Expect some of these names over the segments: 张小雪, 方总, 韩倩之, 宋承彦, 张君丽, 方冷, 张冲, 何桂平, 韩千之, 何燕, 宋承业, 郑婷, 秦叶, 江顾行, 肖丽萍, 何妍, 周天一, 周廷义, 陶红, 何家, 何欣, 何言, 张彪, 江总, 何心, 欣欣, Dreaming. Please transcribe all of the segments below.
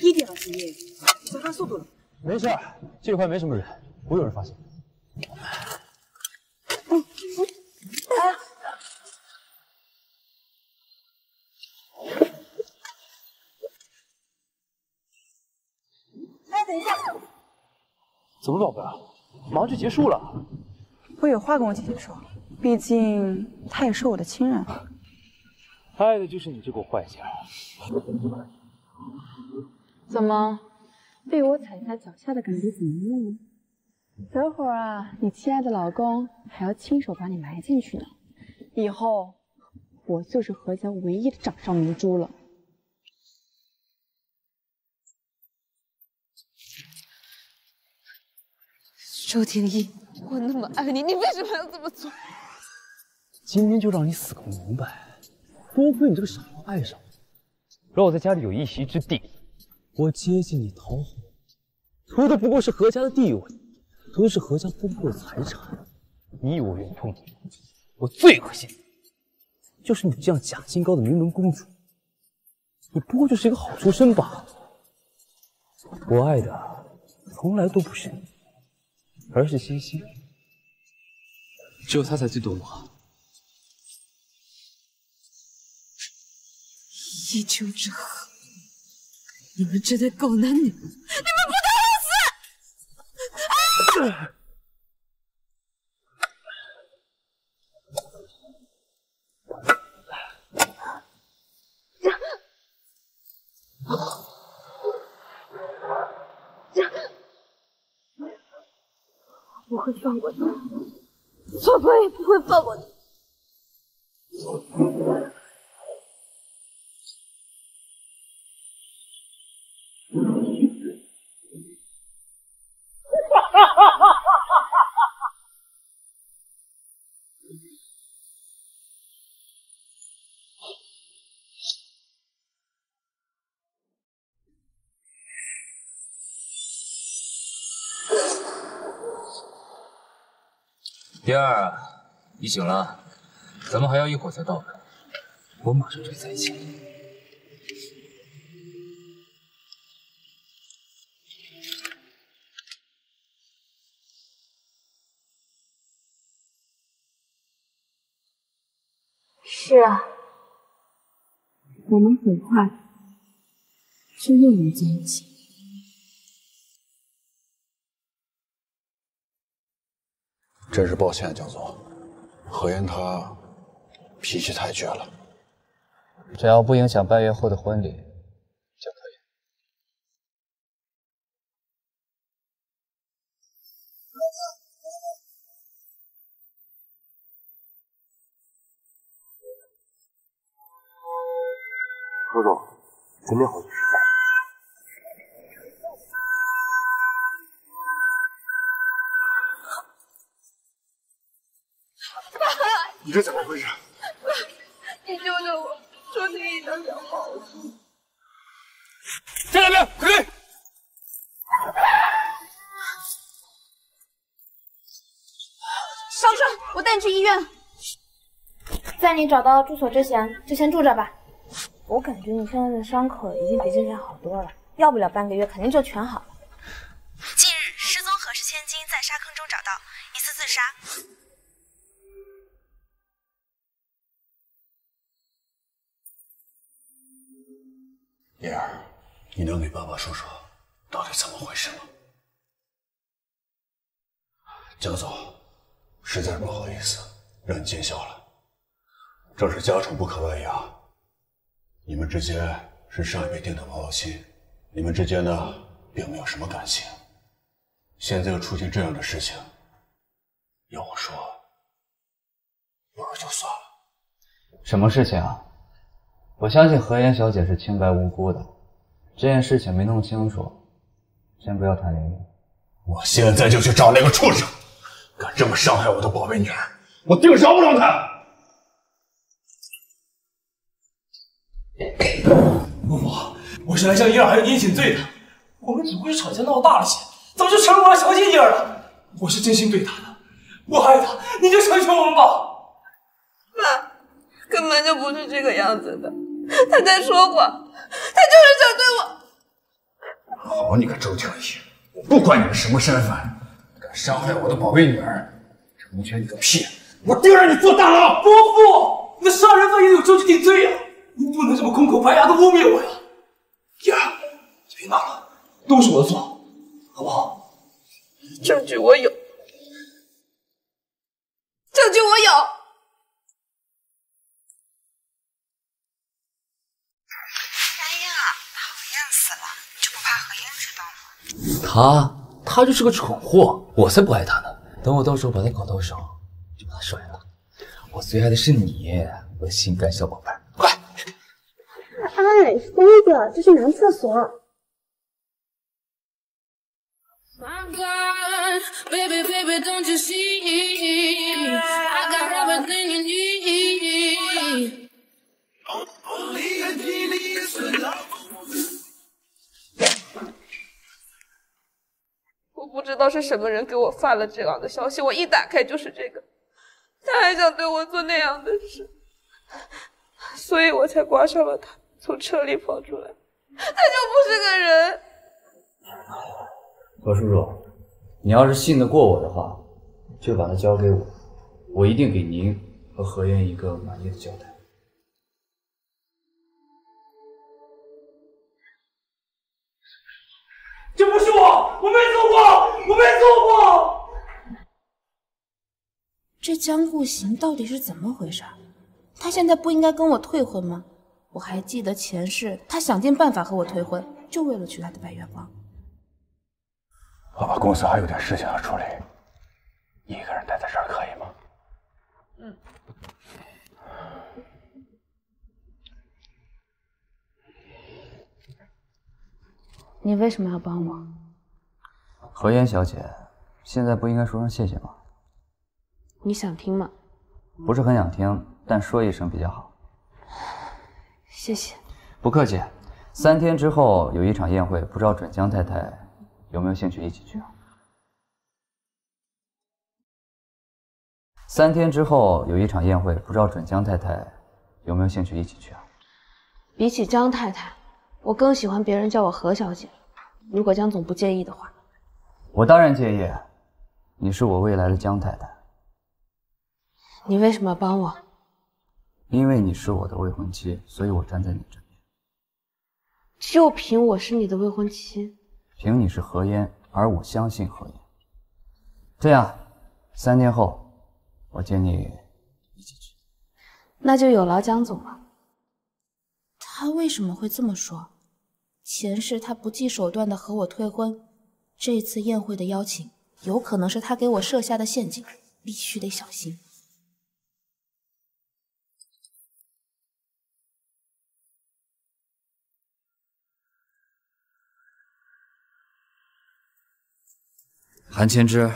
1点了，秦叶，你加快速度了。没事，这块没什么人，不会有人发现。哎，等一下，怎么搞的？马上就结束了。我有话跟我姐姐说，毕竟她也是我的亲人。爱的就是你这个坏家伙。 怎么，被我踩下脚下的感觉怎么样呢？等会儿啊，你亲爱的老公还要亲手把你埋进去呢。以后我就是何家唯一的掌上明珠了。周天一，我那么爱你，你为什么要这么做？今天就让你死个明白！多亏你这个傻瓜爱上我，让我在家里有一席之地。 我接近你陶红，图的不过是何家的地位，图的是何家丰厚的财产。你以为我愿意碰你？我最恶心就是你这样假清高的名门公主。你不过就是一个好出身罢了。我爱的从来都不是你，而是欣欣。只有她才最懂我。一丘之貉。 你们这对狗男女，你们不得好死！啊！我会放过你，错过也不会放过你。 第二，你醒了，咱们还要一会儿才到呢。我马上就在一起。是啊，我们很快就又能在一起。 真是抱歉，江总，何言他脾气太倔了。只要不影响半月后的婚礼就可以。何总，准备好了。 你这怎么回事？你救救我！周天一想想我，站那边，快追！少帅，我带你去医院。在你找到住所之前，就先住这吧。我感觉你现在的伤口已经比之前好多了，要不了半个月肯定就全好了。近日，失踪何氏千金在沙坑中找到，疑似自杀。 叶儿，你能给爸爸说说到底怎么回事吗？江总，实在是不好意思让你见笑了。正是家丑不可外扬，你们之间是上一辈定的朋友亲，你们之间呢并没有什么感情，现在又出现这样的事情，要我说，不如就算了。什么事情啊？ 我相信何妍小姐是清白无辜的，这件事情没弄清楚，先不要谈联姻。我现在就去找那个畜生，敢这么伤害我的宝贝女儿，我定饶不了他！我是来向叶儿还有殷勤对的，我们只不过吵架闹大了些，早就成我来调解叶儿了。我是真心对她的，我爱她，你就成全我们吧。妈，根本就不是这个样子的。他在说谎，他就是想对我。好你个周景逸，我不管你们什么身份，敢伤害我的宝贝女儿，成全你个屁！我定让你坐大牢！伯父，那杀人犯也有证据定罪呀、啊，你不能这么空口白牙的污蔑我呀！燕儿，你别闹了，都是我的错，好不好？证据我有。 证据我有，三英啊，讨厌死了！你就不怕何英知道吗？他就是个蠢货，我才不爱他呢！等我到时候把他搞到手，就把他甩了。我最爱的是你，我心肝小宝贝，快！哎，规矩，这是男厕所。 My God, baby, baby, don't you see? I got everything you need. Only a genie is the love. 我不知道是什么人给我发了这样的消息，我一打开就是这个。他还想对我做那样的事，所以我才刮伤了他，从车里跑出来。他就不是个人。 何叔叔，你要是信得过我的话，就把它交给我，我一定给您和何燕一个满意的交代。这不是我，我没做过，我没做过。这江顾行到底是怎么回事？他现在不应该跟我退婚吗？我还记得前世他想尽办法和我退婚，就为了娶她的白月光。 我把公司还有点事情要处理，你一个人待在这儿可以吗？嗯。你为什么要帮我？何妍小姐，现在不应该说声谢谢吗？你想听吗？不是很想听，但说一声比较好。谢谢。不客气。3天之后有一场宴会，不知道准江太太。 有没有兴趣一起去啊？3天之后有一场宴会，不知道准江太太有没有兴趣一起去啊？比起江太太，我更喜欢别人叫我何小姐。如果江总不介意的话，我当然介意。你是我未来的江太太。你为什么要帮我？因为你是我的未婚妻，所以我站在你这边。就凭我是你的未婚妻？ 凭你是何嫣，而我相信何嫣。这样，3天后我接你一起去。那就有劳江总了。他为什么会这么说？前世他不计手段的和我退婚，这次宴会的邀请有可能是他给我设下的陷阱，必须得小心。韩千之，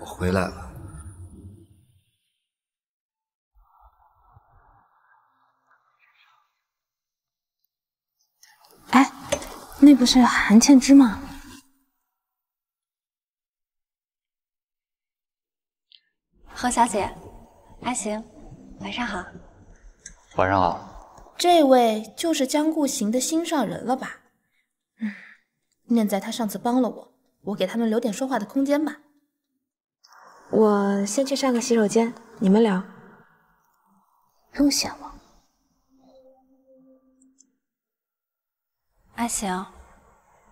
我回来了。哎，那不是韩千之吗？何小姐，阿行，晚上好。晚上好。这位就是江顾行的心上人了吧？嗯，念在他上次帮了我。 我给他们留点说话的空间吧。我先去上个洗手间，你们聊。不用谢我。阿行，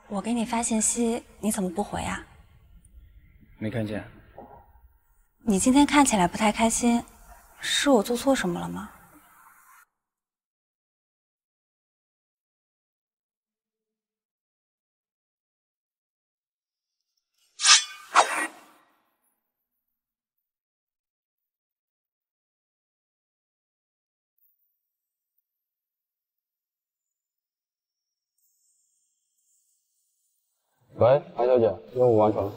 我给你发信息，你怎么不回啊？没看见。你今天看起来不太开心，是我做错什么了吗？ 喂，韩小姐，任务完成了。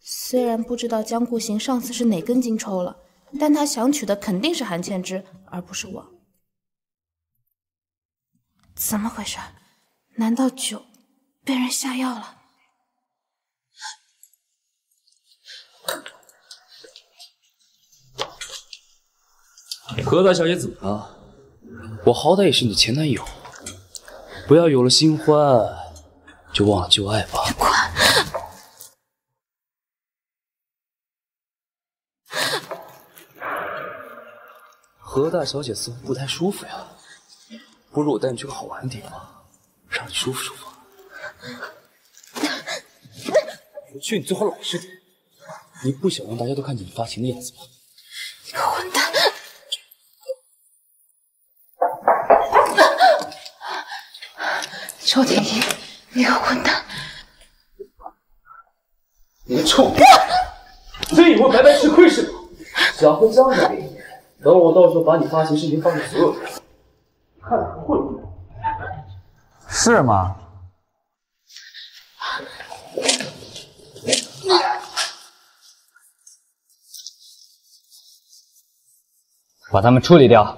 虽然不知道江顾行上次是哪根筋抽了，但他想娶的肯定是韩倩之，而不是我。怎么回事？难道酒被人下药了？ 何大小姐怎么了？我好歹也是你前男友，不要有了新欢就忘了旧爱吧。你滚！何大小姐似乎不太舒服呀，不如我带你去个好玩的地方，让你舒服舒服。回去你最好老实点，你不想让大家都看见你发情的样子吧？你个混蛋！ 周婷婷，你个混蛋！你个臭逼！真以为白白吃亏是吗？想混账的给你，等我到时候把你发情视频发给所有人，看你混不混？是吗？把他们处理掉。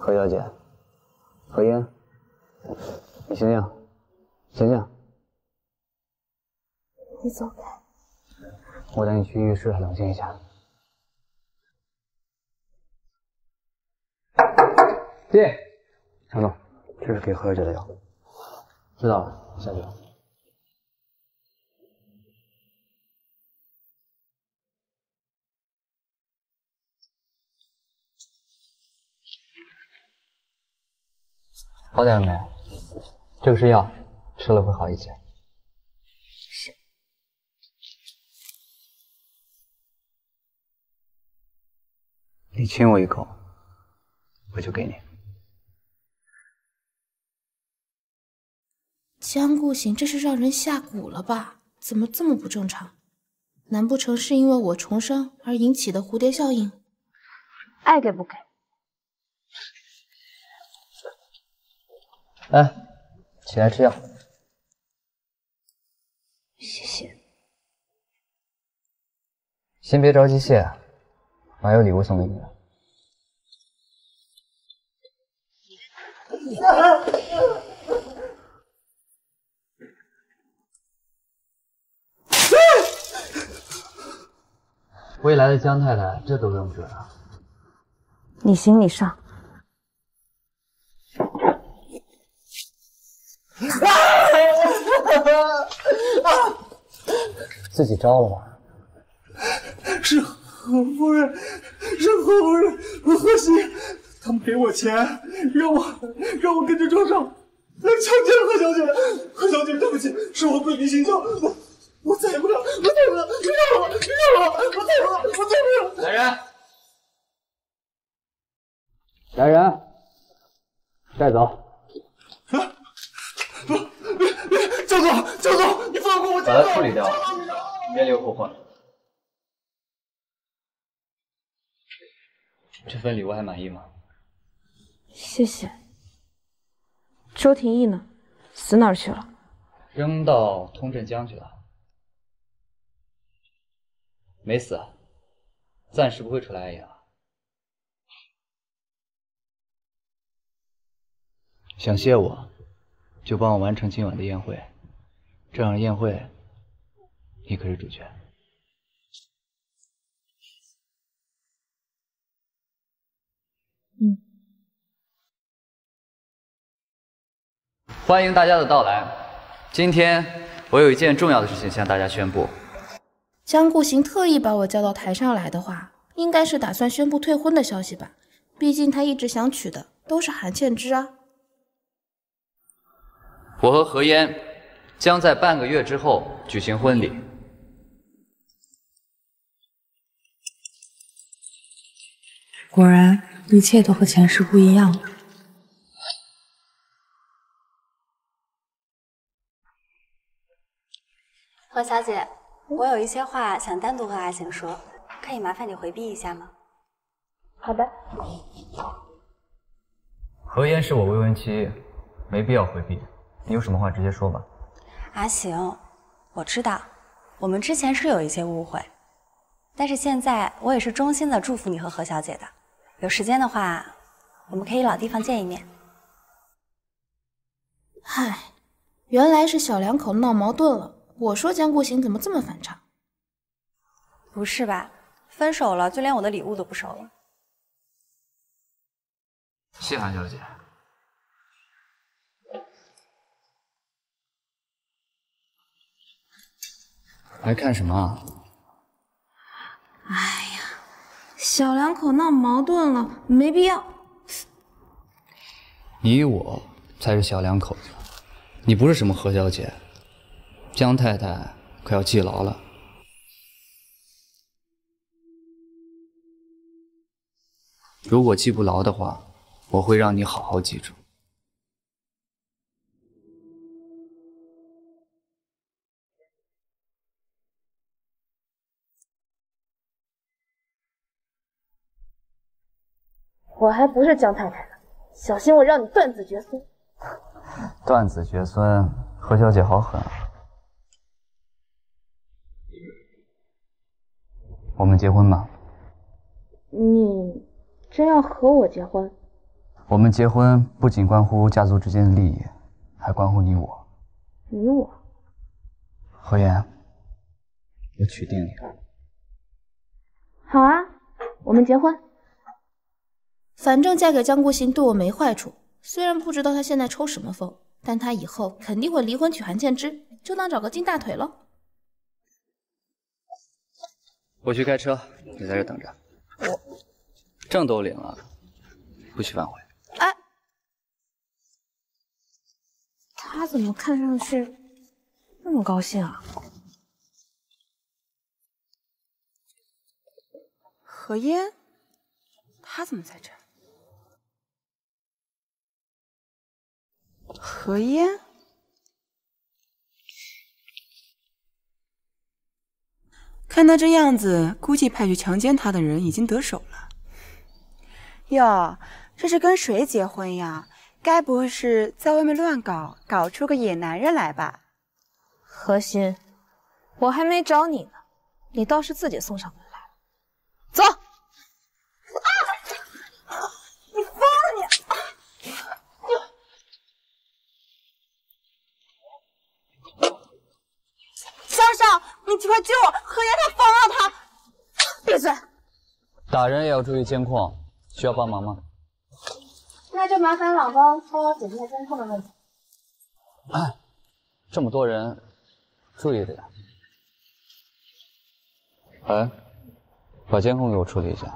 何小姐，何英，你醒醒，醒醒！你走开，我带你去浴室冷静一下。对，程总，这是给何小姐的药。知道了，下去吧。好点了没？这个是药，吃了会好一些。是。你亲我一口，我就给你。江顾行，这是让人下蛊了吧？怎么这么不正常？难不成是因为我重生而引起的蝴蝶效应？爱给不给？ 来，起来吃药。谢谢。先别着急谢，我还有礼物送给你。未来的江太太，这都用不着。你行，你上。 自己招了吧？是何夫人，是何夫人和何西，他们给我钱，让我跟着庄少来强奸何小姐。何小姐，对不起，是我背离形象，我再也不了，我再也不了，别让我，别让我，我再也不了，我再也不了。来人！来人！带走。啊！ 别！江总，江总，你放过我！把他处理掉，别留后患。这份礼物还满意吗？谢谢。周廷义呢？死哪儿去了？扔到通镇江去了。没死，暂时不会出来安营。想谢我？ 就帮我完成今晚的宴会，这场宴会，你可是主角。嗯，欢迎大家的到来。今天我有一件重要的事情向大家宣布。江顾行特意把我叫到台上来的话，应该是打算宣布退婚的消息吧？毕竟他一直想娶的都是韩倩之啊。 我和何嫣将在半个月之后举行婚礼。果然，一切都和前世不一样了。何小姐，我有一些话想单独和阿行说，可以麻烦你回避一下吗？好的。何言是我未婚妻，没必要回避。你有什么话直接说吧。阿行，我知道，我们之前是有一些误会，但是现在我也是衷心的祝福你和何小姐的。有时间的话，我们可以老地方见一面。唉，原来是小两口闹矛盾了。 我说江顾行怎么这么反常？不是吧？分手了就连我的礼物都不收了。谢韩小姐，来看什么啊？哎呀，小两口闹矛盾了，没必要。你我才是小两口子，你不是什么何小姐。 江太太可要记牢了。如果记不牢的话，我会让你好好记住。我还不是江太太呢，小心我让你断子绝孙！断子绝孙，何小姐好狠啊！ 我们结婚吧。你真要和我结婚？我们结婚不仅关乎家族之间的利益，还关乎你我。你我？何言，我娶定你。好啊，我们结婚。反正嫁给江顾行对我没坏处，虽然不知道他现在抽什么风，但他以后肯定会离婚娶韩倩之，就当找个金大腿了。 我去开车，你在这等着。我证都领了，不许反悔。哎，他怎么看上去那么高兴啊？何嫣，他怎么在这儿？何嫣。 看他这样子，估计派去强奸他的人已经得手了。哟，这是跟谁结婚呀？该不会是在外面乱搞，搞出个野男人来吧？何心，我还没找你呢，你倒是自己送上门来了。走！啊！你疯了你！少少。 你快救我！何言他疯了，他闭嘴！打人也要注意监控，需要帮忙吗？那就麻烦老公帮我解决监控的问题。哎，这么多人，注意点。哎，把监控给我处理一下。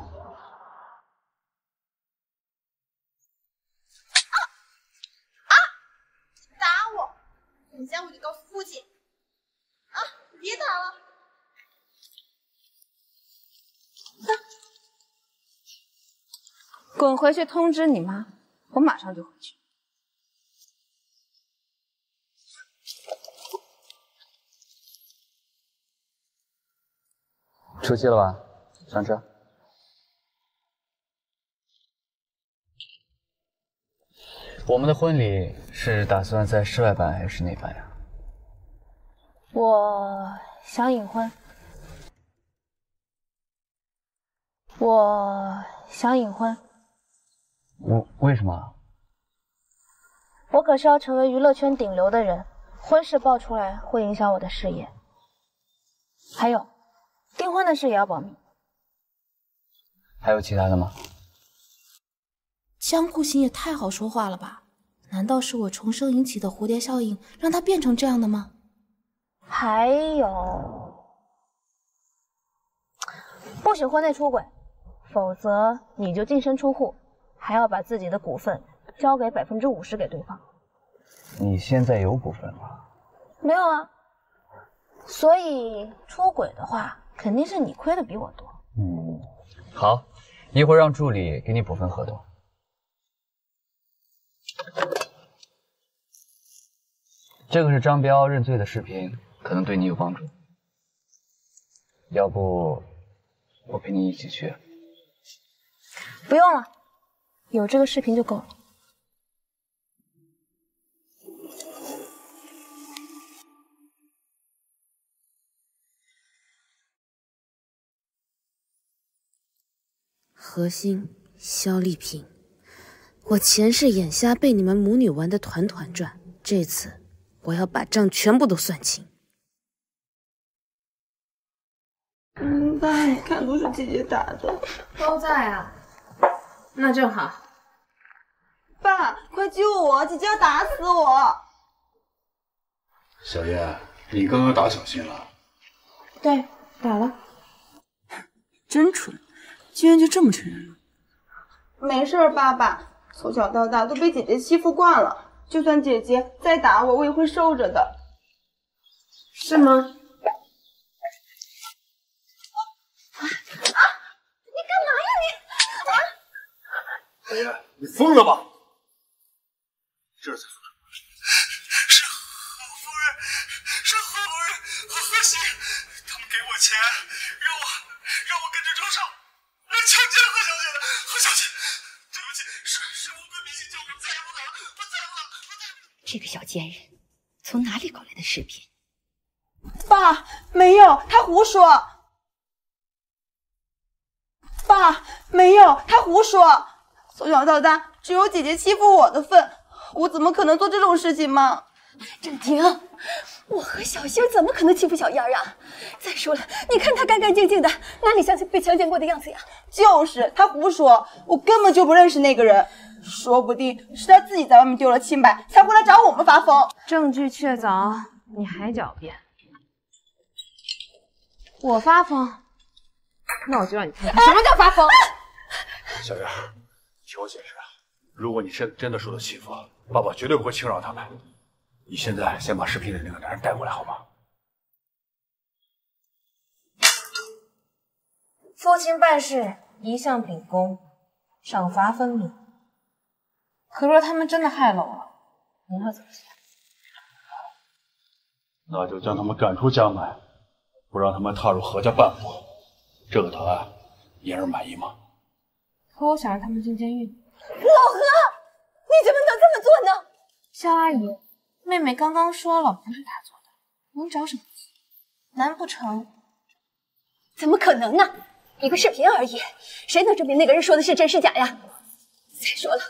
滚回去通知你妈，我马上就回去。出去了吧？上车。我们的婚礼是打算在室外办还是内办呀？我想隐婚。我想隐婚。 我为什么？我可是要成为娱乐圈顶流的人，婚事爆出来会影响我的事业。还有，订婚的事也要保密。还有其他的吗？江顾行也太好说话了吧？难道是我重生引起的蝴蝶效应，让他变成这样的吗？还有，不许婚内出轨，否则你就净身出户。 还要把自己的股份交给50%给对方。你现在有股份吗？没有啊。所以出轨的话，肯定是你亏的比我多。嗯，好，一会儿让助理给你补份合同。这个是张彪认罪的视频，可能对你有帮助。要不，我陪你一起去。不用了，有这个视频就够了。何心，肖丽萍，我前世眼瞎被你们母女玩得团团转，这次我要把账全部都算清。 明白，你看都是姐姐打的，都在啊。那正好。爸，快救我！姐姐要打死我。小燕，你刚刚打小新了？对，打了。真蠢，居然就这么承认了。没事，爸爸，从小到大都被姐姐欺负惯了，就算姐姐再打我，我也会受着的。是吗？ 哎呀，你疯了吧？这才疯了！是何夫人，是何夫人和何心，他们给我钱，让我跟着周少来强奸何小姐。对不起，是我闺蜜心叫我再不打了。这个小贱人从哪里搞来的视频？爸，没有，他胡说。爸，没有，他胡说。 从小到大，只有姐姐欺负我的份，我怎么可能做这种事情嘛？郑婷，我和小星怎么可能欺负小燕儿啊？再说了，你看她干干净净的，哪里像被强奸过的样子呀？就是她胡说，我根本就不认识那个人，说不定是她自己在外面丢了清白，才回来找我们发疯。证据确凿，你还狡辩？我发疯？那我就让你看看什么叫发疯。小燕儿。 听我解释，如果你真的受到欺负，爸爸绝对不会轻饶他们。你现在先把视频里那个男人带过来，好吗？父亲办事一向秉公，赏罚分明。可若他们真的害了我，您会怎么想？那就将他们赶出家门，不让他们踏入何家半步。这个答案，爷儿满意吗？ 可我想让他们进监狱。老何，你怎么能这么做呢？肖阿姨，妹妹刚刚说了，不是她做的，您找什么急？难不成？怎么可能呢？一个视频而已，谁能证明那个人说的是真是假呀？再说了，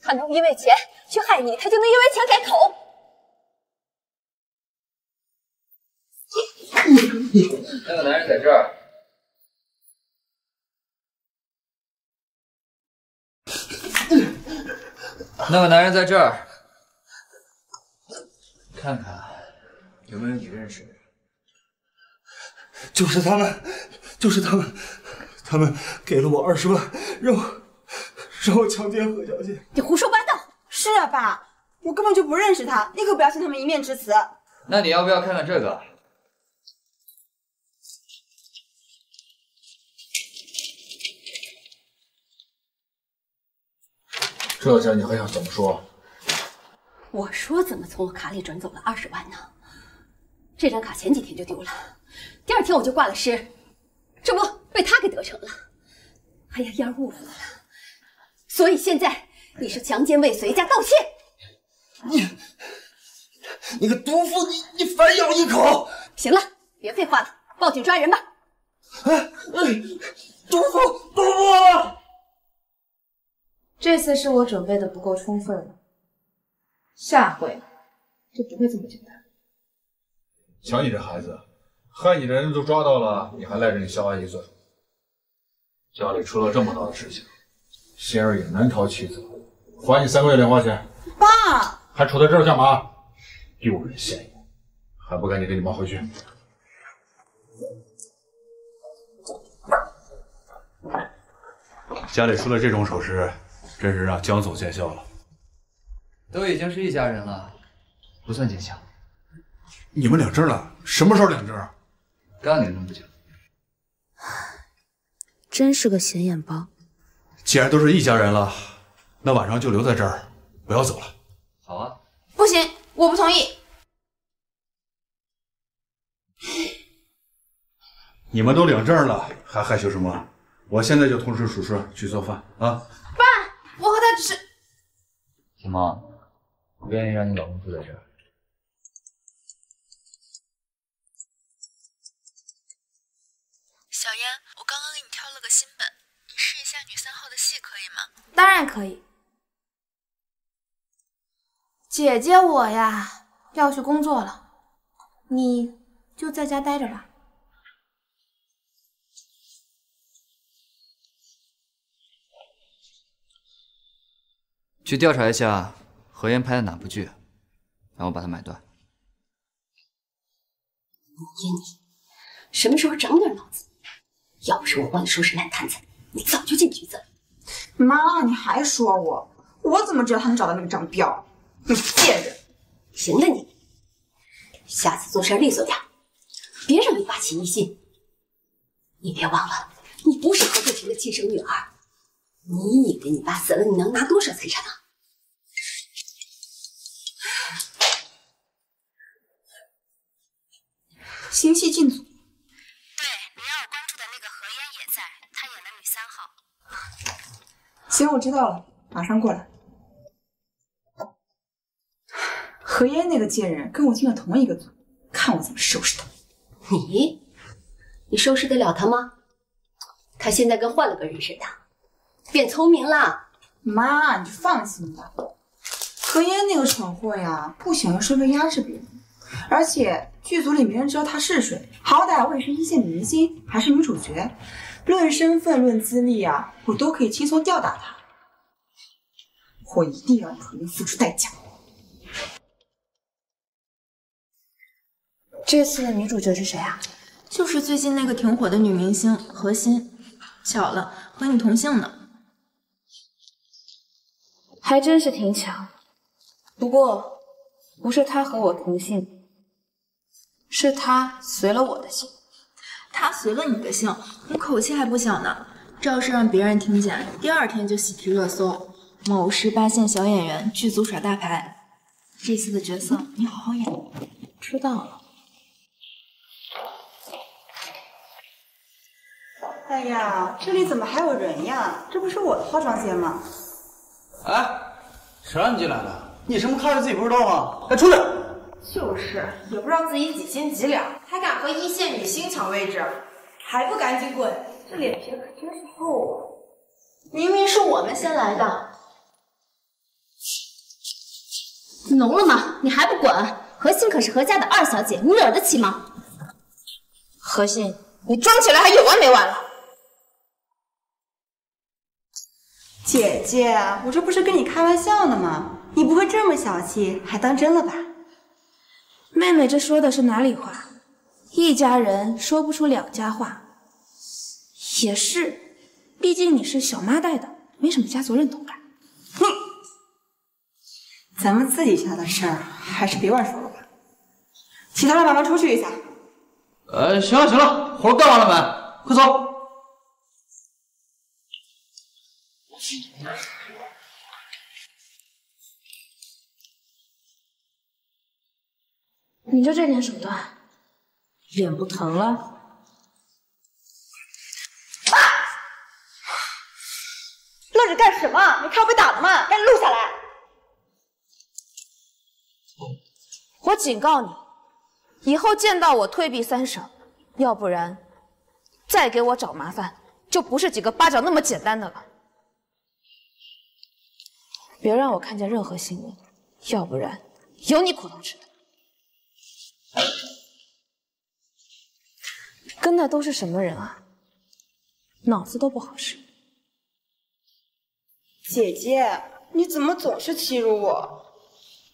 他能因为钱去害你，他就能因为钱改口。那个男人在这儿。 那个男人在这儿，看看有没有你认识的人。就是他们，他们给了我20万，让我强奸何小姐。你胡说八道！是啊，爸，我根本就不认识他，你可不要信他们一面之词。那你要不要看看这个？这下你还想怎么说？我说怎么从我卡里转走了20万呢？这张卡前几天就丢了，第二天我就挂了失，这不被他给得逞了。哎呀，燕儿误会我了，所以现在你是强奸未遂加盗窃。你个毒妇，你反咬一口！行了，别废话了，报警抓人吧！毒妇！ 这次是我准备的不够充分了，下回就不会这么简单。瞧你这孩子，害你的人都抓到了，你还赖着你肖阿姨嘴。家里出了这么大的事情，仙儿也难逃其责，罚你3个月零花钱。爸，还杵在这儿干嘛？丢人现眼，还不赶紧跟你妈回去！家里出了这种手势。 真是让江总见笑了，都已经是一家人了，不算见笑。你们领证了？什么时候领证？刚领证不久。真是个显眼包。既然都是一家人了，那晚上就留在这儿，不要走了。好啊。不行，我不同意。你们都领证了，还害羞什么？我现在就通知叔叔去做饭啊！爸，我和他只是……小猫，我愿意让你老公住在这儿。 小燕，我刚刚给你挑了个新本，你试一下女三号的戏可以吗？当然可以。姐姐，我呀要去工作了，你就在家待着吧。去调查一下何妍拍的哪部剧，然后把它买断。燕妮，什么时候长点脑子？ 要不是我帮你收拾烂摊子，你早就进局子了。妈，你还说我？我怎么知道他能找到那个张彪？你贱人！行了你，下次做事利索点，别让你爸起疑心。你别忘了，你不是何桂平的亲生女儿。你以为你爸死了，你能拿多少财产啊？刑期进组。 行，我知道了，马上过来。何嫣那个贱人跟我进了同一个组，看我怎么收拾她。你收拾得了她吗？她现在跟换了个人似的，变聪明了。妈，你放心吧，何嫣那个蠢货呀，不想用身份压制别人，而且剧组里没人知道她是谁，好歹我也是一线女明星，还是女主角。 论身份、论资历啊，我都可以轻松吊打他。我一定要让何嫣付出代价。这次的女主角是谁啊？就是最近那个挺火的女明星何欣。巧了，和你同姓呢。还真是挺巧。不过，不是她和我同姓，是她随了我的姓。 他随了你的姓，你口气还不小呢。这要是让别人听见，第二天就喜提热搜。某18线小演员剧组耍大牌，这次的角色你好好演。知道了。哎呀，这里怎么还有人呀？这不是我的化妆间吗？哎，谁让你进来的？你什么看着自己不知道吗？哎，出去！ 就是，也不知道自己几斤几两，还敢和一线女星抢位置，还不赶紧滚！这脸皮可真是厚啊！明明是我们先来的，浓了吗？你还不滚？何欣可是何家的二小姐，你惹得起吗？何欣，你装起来还有完没完了？姐姐，我这不是跟你开玩笑呢吗？你不会这么小气，还当真了吧？ 妹妹，这说的是哪里话？一家人说不出两家话，也是，毕竟你是小妈带的，没什么家族认同感。哼，咱们自己家的事儿还是别乱说了吧。其他人麻烦出去一下。行了行了，活干完了没？快走。你就这点手段，脸不疼了？爸，愣着干什么？你看我被打了吗？让你录下来！我警告你，以后见到我退避三舍，要不然再给我找麻烦，就不是几个巴掌那么简单的了。别让我看见任何新闻，要不然有你苦头吃的。 跟的都是什么人啊？脑子都不好使。姐姐，你怎么总是欺辱我？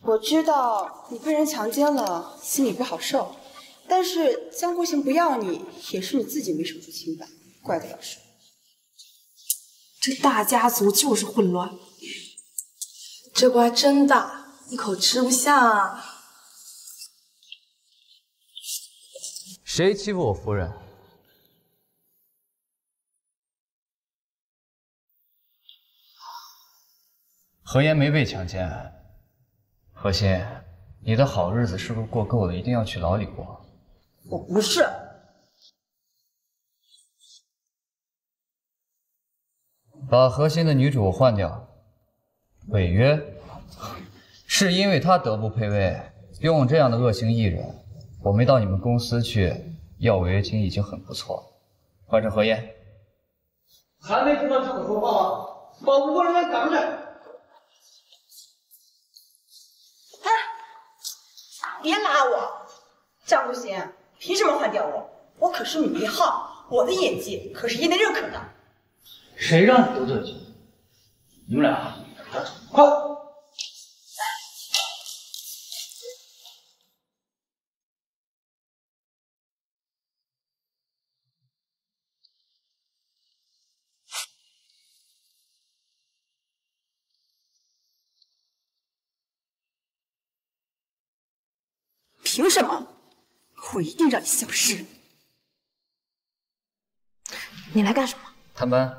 我知道你被人强奸了，心里不好受，但是江国行不要你，也是你自己没守住清白，怪得了谁？这大家族就是混乱，这瓜真大，一口吃不下啊！ 谁欺负我夫人？何妍没被强奸。何欣，你的好日子是不是过够了？一定要去牢里过？我不是。把核心的女主换掉。违约，是因为他德不配位，用这样的恶行艺人，我没到你们公司去要违约金已经很不错了。换成何燕，还没知道这个说话吗？保不过人家咱们这。 别拉我，张不行，凭什么换掉我？我可是女一号，我的演技可是业内认可的。谁让你得罪了姐？你们俩，快！凭什么？我一定让你消失！你来干什么？探班。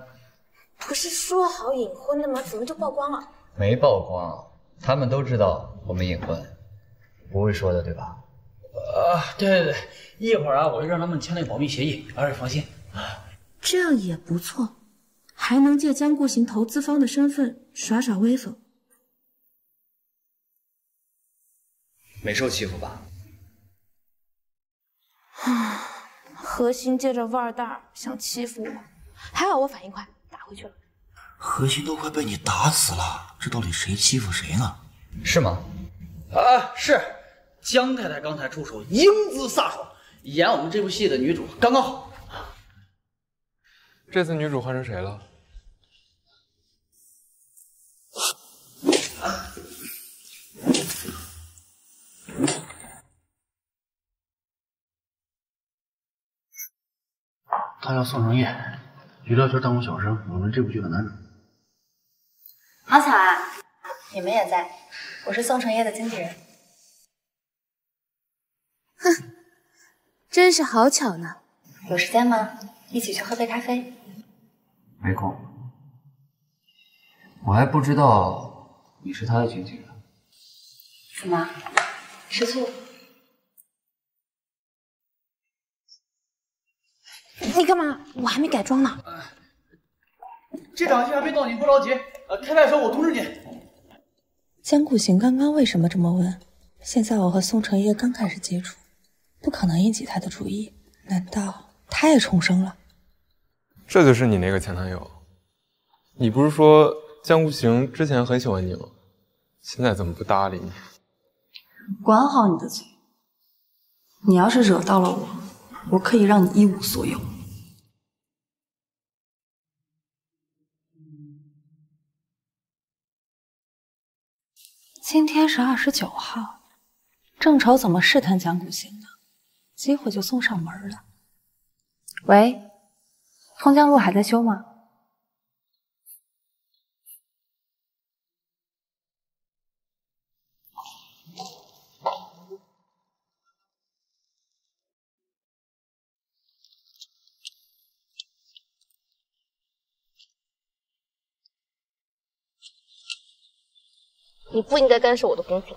不是说好隐婚的吗？怎么就曝光了？没曝光，他们都知道我们隐婚，不会说的对吧？啊，对对对，一会儿啊，我就让他们签那个保密协议，二位放心。这样也不错，还能借江顾行投资方的身份耍耍威风。没受欺负吧？ 啊！何心借着腕儿大想欺负我，还好我反应快，打回去了。何心都快被你打死了，这到底谁欺负谁呢？是吗？啊，是。江太太刚才出手英姿飒爽，演我们这部戏的女主刚刚好。这次女主换成谁了？啊 他叫宋承业，娱乐圈当红小生，我们这部剧的男主。好巧啊，你们也在。我是宋承业的经纪人。哼，真是好巧呢。有时间吗？一起去喝杯咖啡。没空。我还不知道你是他的经纪人。怎么？吃醋？ 你干嘛？我还没改装呢。这场戏还没到，你不着急。开拍的时候我通知你。江顾行刚刚为什么这么问？现在我和宋承业刚开始接触，不可能引起他的注意。难道他也重生了？这就是你那个前男友？你不是说江顾行之前很喜欢你吗？现在怎么不搭理你？管好你的嘴！你要是惹到了我，我可以让你一无所有。 今天是29号，正愁怎么试探江顾行呢，机会就送上门了。喂，通江路还在修吗？你不应该干涉我的工作。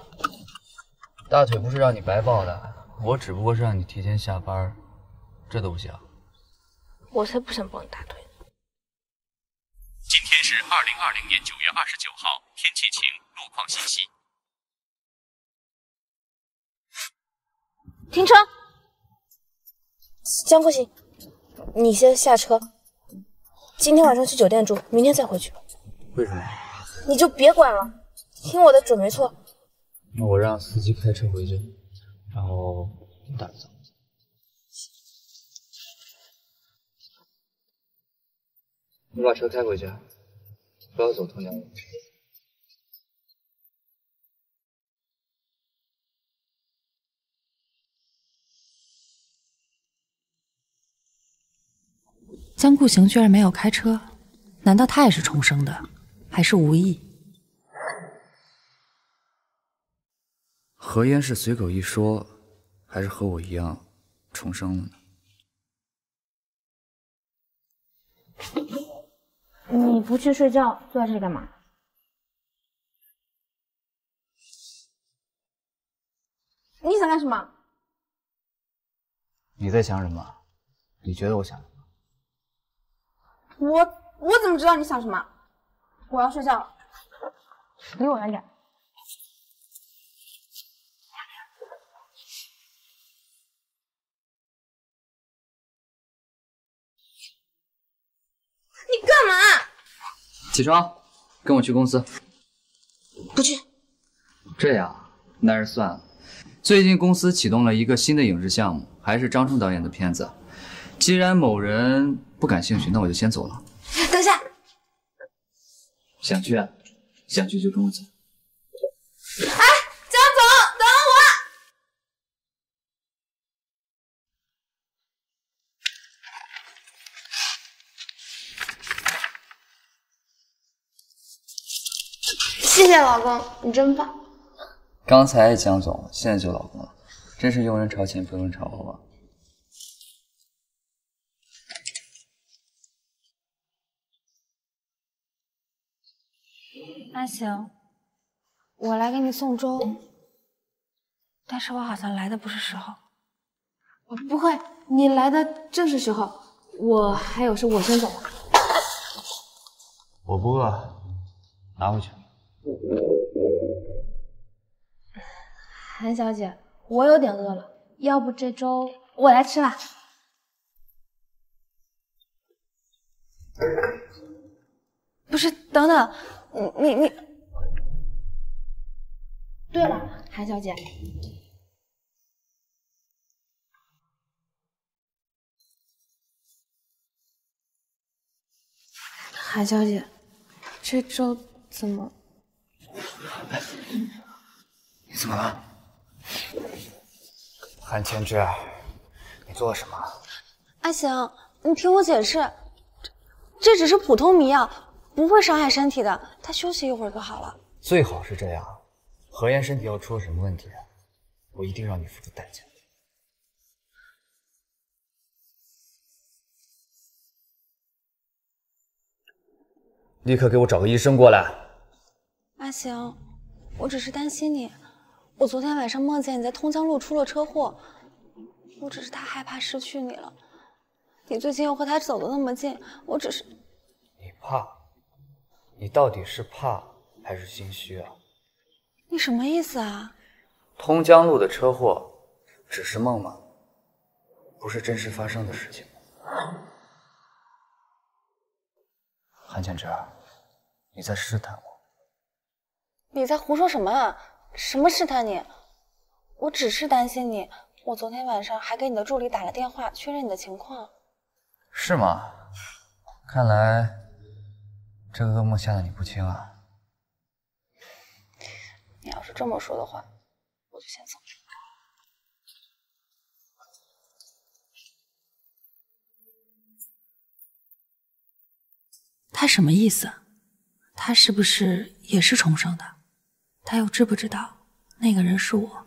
大腿不是让你白抱的，我只不过是让你提前下班，这都不行？我才不想抱你大腿呢。今天是2020年9月29号，天气晴，路况信息。停车！江顾行，你先下车。今天晚上去酒店住，明天再回去。为什么？你就别管了。 听我的准没错，那我让司机开车回去，然后你打一架。你把车开回去，不要走通江路。江顾行居然没有开车，难道他也是重生的，还是无意？ 何嫣是随口一说，还是和我一样重生了呢？你不去睡觉，坐在这干嘛？你想干什么？你在想什么？你觉得我想什么？我怎么知道你想什么？我要睡觉了，离我远点。你干嘛？起床，跟我去公司。不去。这样，那是算了。最近公司启动了一个新的影视项目，还是张冲导演的片子。既然某人不感兴趣，那我就先走了。等一下。 想去，想去就跟我走。哎，江总，等我！谢谢老公，你真棒。刚才江总，现在就老公了，真是用人朝前，不用人朝后啊。 那行，我来给你送粥，但是我好像来的不是时候。不会，你来的正是时候。我还有事，我先走了。我不饿，拿回去。韩小姐，我有点饿了，要不这粥我来吃吧。不是，等等。 你，对了，韩小姐，韩小姐，这粥怎么？哎，你怎么了？韩千之，你做了什么？阿行，你听我解释，这只是普通迷药。 不会伤害身体的，他休息一会儿就好了。最好是这样，何言身体要出了什么问题，我一定让你付出代价。立刻给我找个医生过来。阿行，我只是担心你。我昨天晚上梦见你在通江路出了车祸，我只是太害怕失去你了。你最近又和他走得那么近，我只是……你怕？ 你到底是怕还是心虚啊？你什么意思啊？通江路的车祸只是梦吗？不是真实发生的事情吗？韩千之，你在试探我？你在胡说什么啊？什么试探你？我只是担心你。我昨天晚上还给你的助理打了电话，确认你的情况。是吗？看来。 这个噩梦吓得你不轻啊！你要是这么说的话，我就先走了。他什么意思？他是不是也是重生的？他又知不知道那个人是我？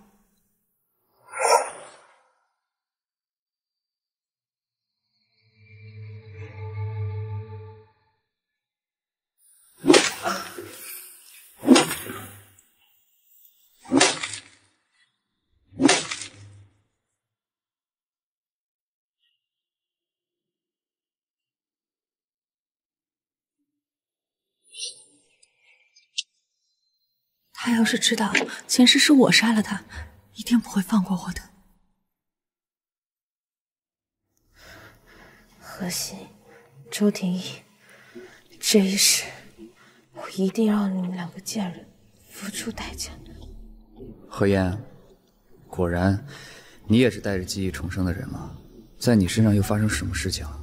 他要是知道前世是我杀了他，一定不会放过我的。何心，周廷义，这一世我一定让你们两个贱人付出代价。何言，果然你也是带着记忆重生的人吗？在你身上又发生什么事情啊？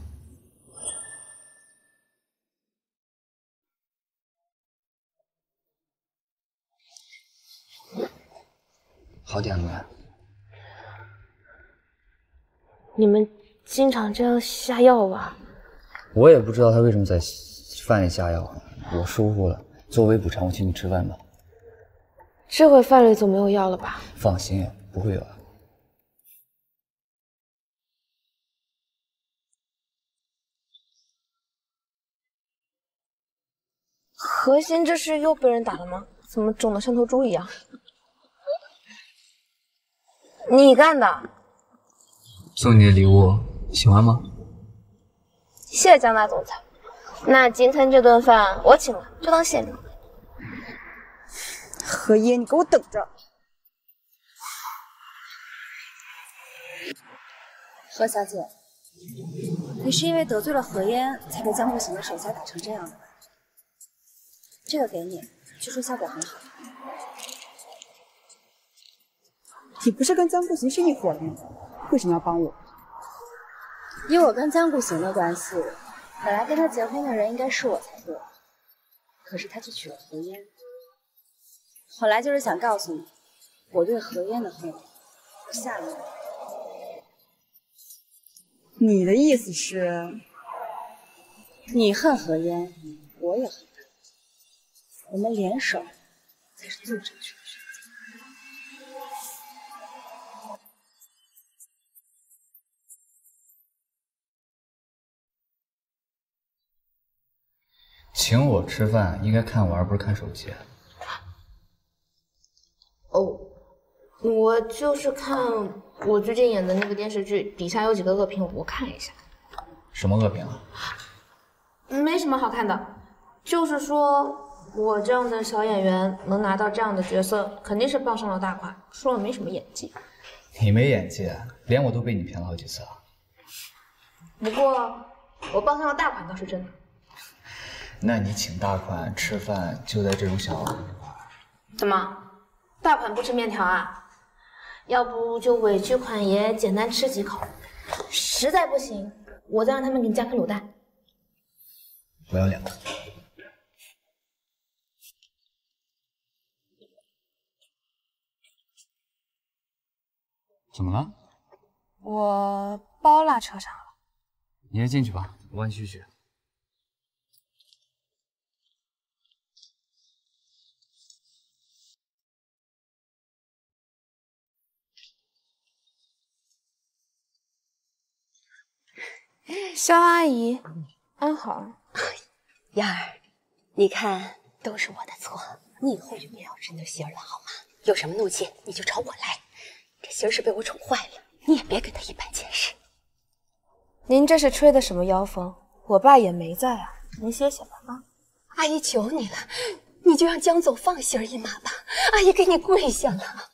好点了没？你们经常这样下药吧？我也不知道他为什么在饭里下药。我疏忽了，作为补偿，我请你吃饭吧。这回饭里总没有药了吧？放心，不会有的。何心这是又被人打了吗？怎么肿得像头猪一样？ 你干的，送你的礼物喜欢吗？谢谢江大总裁，那今天这顿饭我请了，就当谢礼。何爷，你给我等着！何小姐，你是因为得罪了何嫣，才给江不行的手下打成这样的吧？这个给你，据说效果很好。你不是跟江不行是一伙的吗？为什么要帮我？以我跟江不行的关系，本来跟他结婚的人应该是我才对，可是他却娶了何嫣。本来就是想告诉你，我对何嫣的恨不下流。你的意思是，你恨何嫣，我也恨他，我们联手才是最正确的选择。 请我吃饭，应该看我而不是看手机。哦，我就是看我最近演的那个电视剧，底下有几个恶评，我看一下。什么恶评啊？没什么好看的，就是说我这样的小演员能拿到这样的角色，肯定是傍上了大款，说我没什么演技。你没演技，连我都被你骗了好几次啊。不过我傍上了大款倒是真的。 那你请大款吃饭，就在这种小碗里块。怎么，大款不吃面条啊？要不就委屈款爷简单吃几口，实在不行，我再让他们给你加颗卤蛋。我要两个。怎么了？我包落车上了。你先进去吧，我帮你续续。 肖阿姨，安好。燕儿，你看，都是我的错，你以后就不要针对心儿了，好吗？有什么怒气你就朝我来。这心儿是被我宠坏了，你也别跟他一般见识。您这是吹的什么妖风？我爸也没在啊，您歇歇吧啊。阿姨求你了，你就让江总放心儿一马吧。阿姨给你跪下了。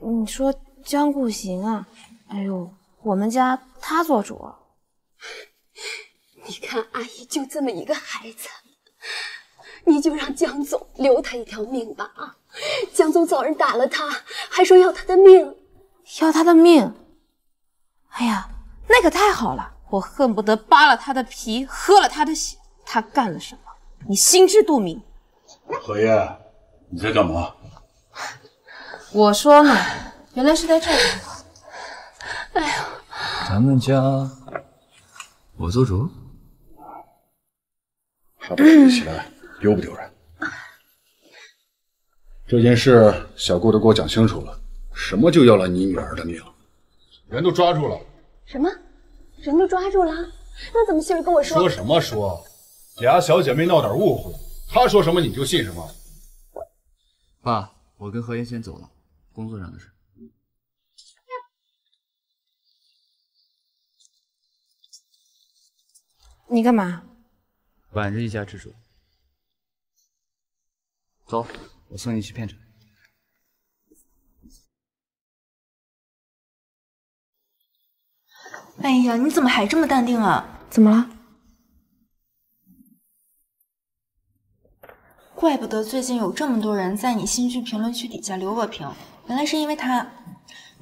你说江顾行啊？哎呦。 我们家他做主，你看阿姨就这么一个孩子，你就让江总留他一条命吧啊！江总早人打了他，还说要他的命，要他的命。哎呀，那可太好了，我恨不得扒了他的皮，喝了他的血。他干了什么，你心知肚明。何燕，你在干嘛？我说嘛，原来是在这里。 哎呦，咱们家我做主，还不学起来，丢不丢人？这件事小顾都给我讲清楚了，什么就要了你女儿的命，人都抓住了。什么？人都抓住了？那怎么信儿跟我说？说什么说？俩小姐妹闹点误会，她说什么你就信什么。爸，我跟何妍先走了，工作上的事。 你干嘛？挽着一家之主。走，我送你去片场。哎呀，你怎么还这么淡定啊？怎么了？怪不得最近有这么多人在你新剧评论区底下留恶评，原来是因为他。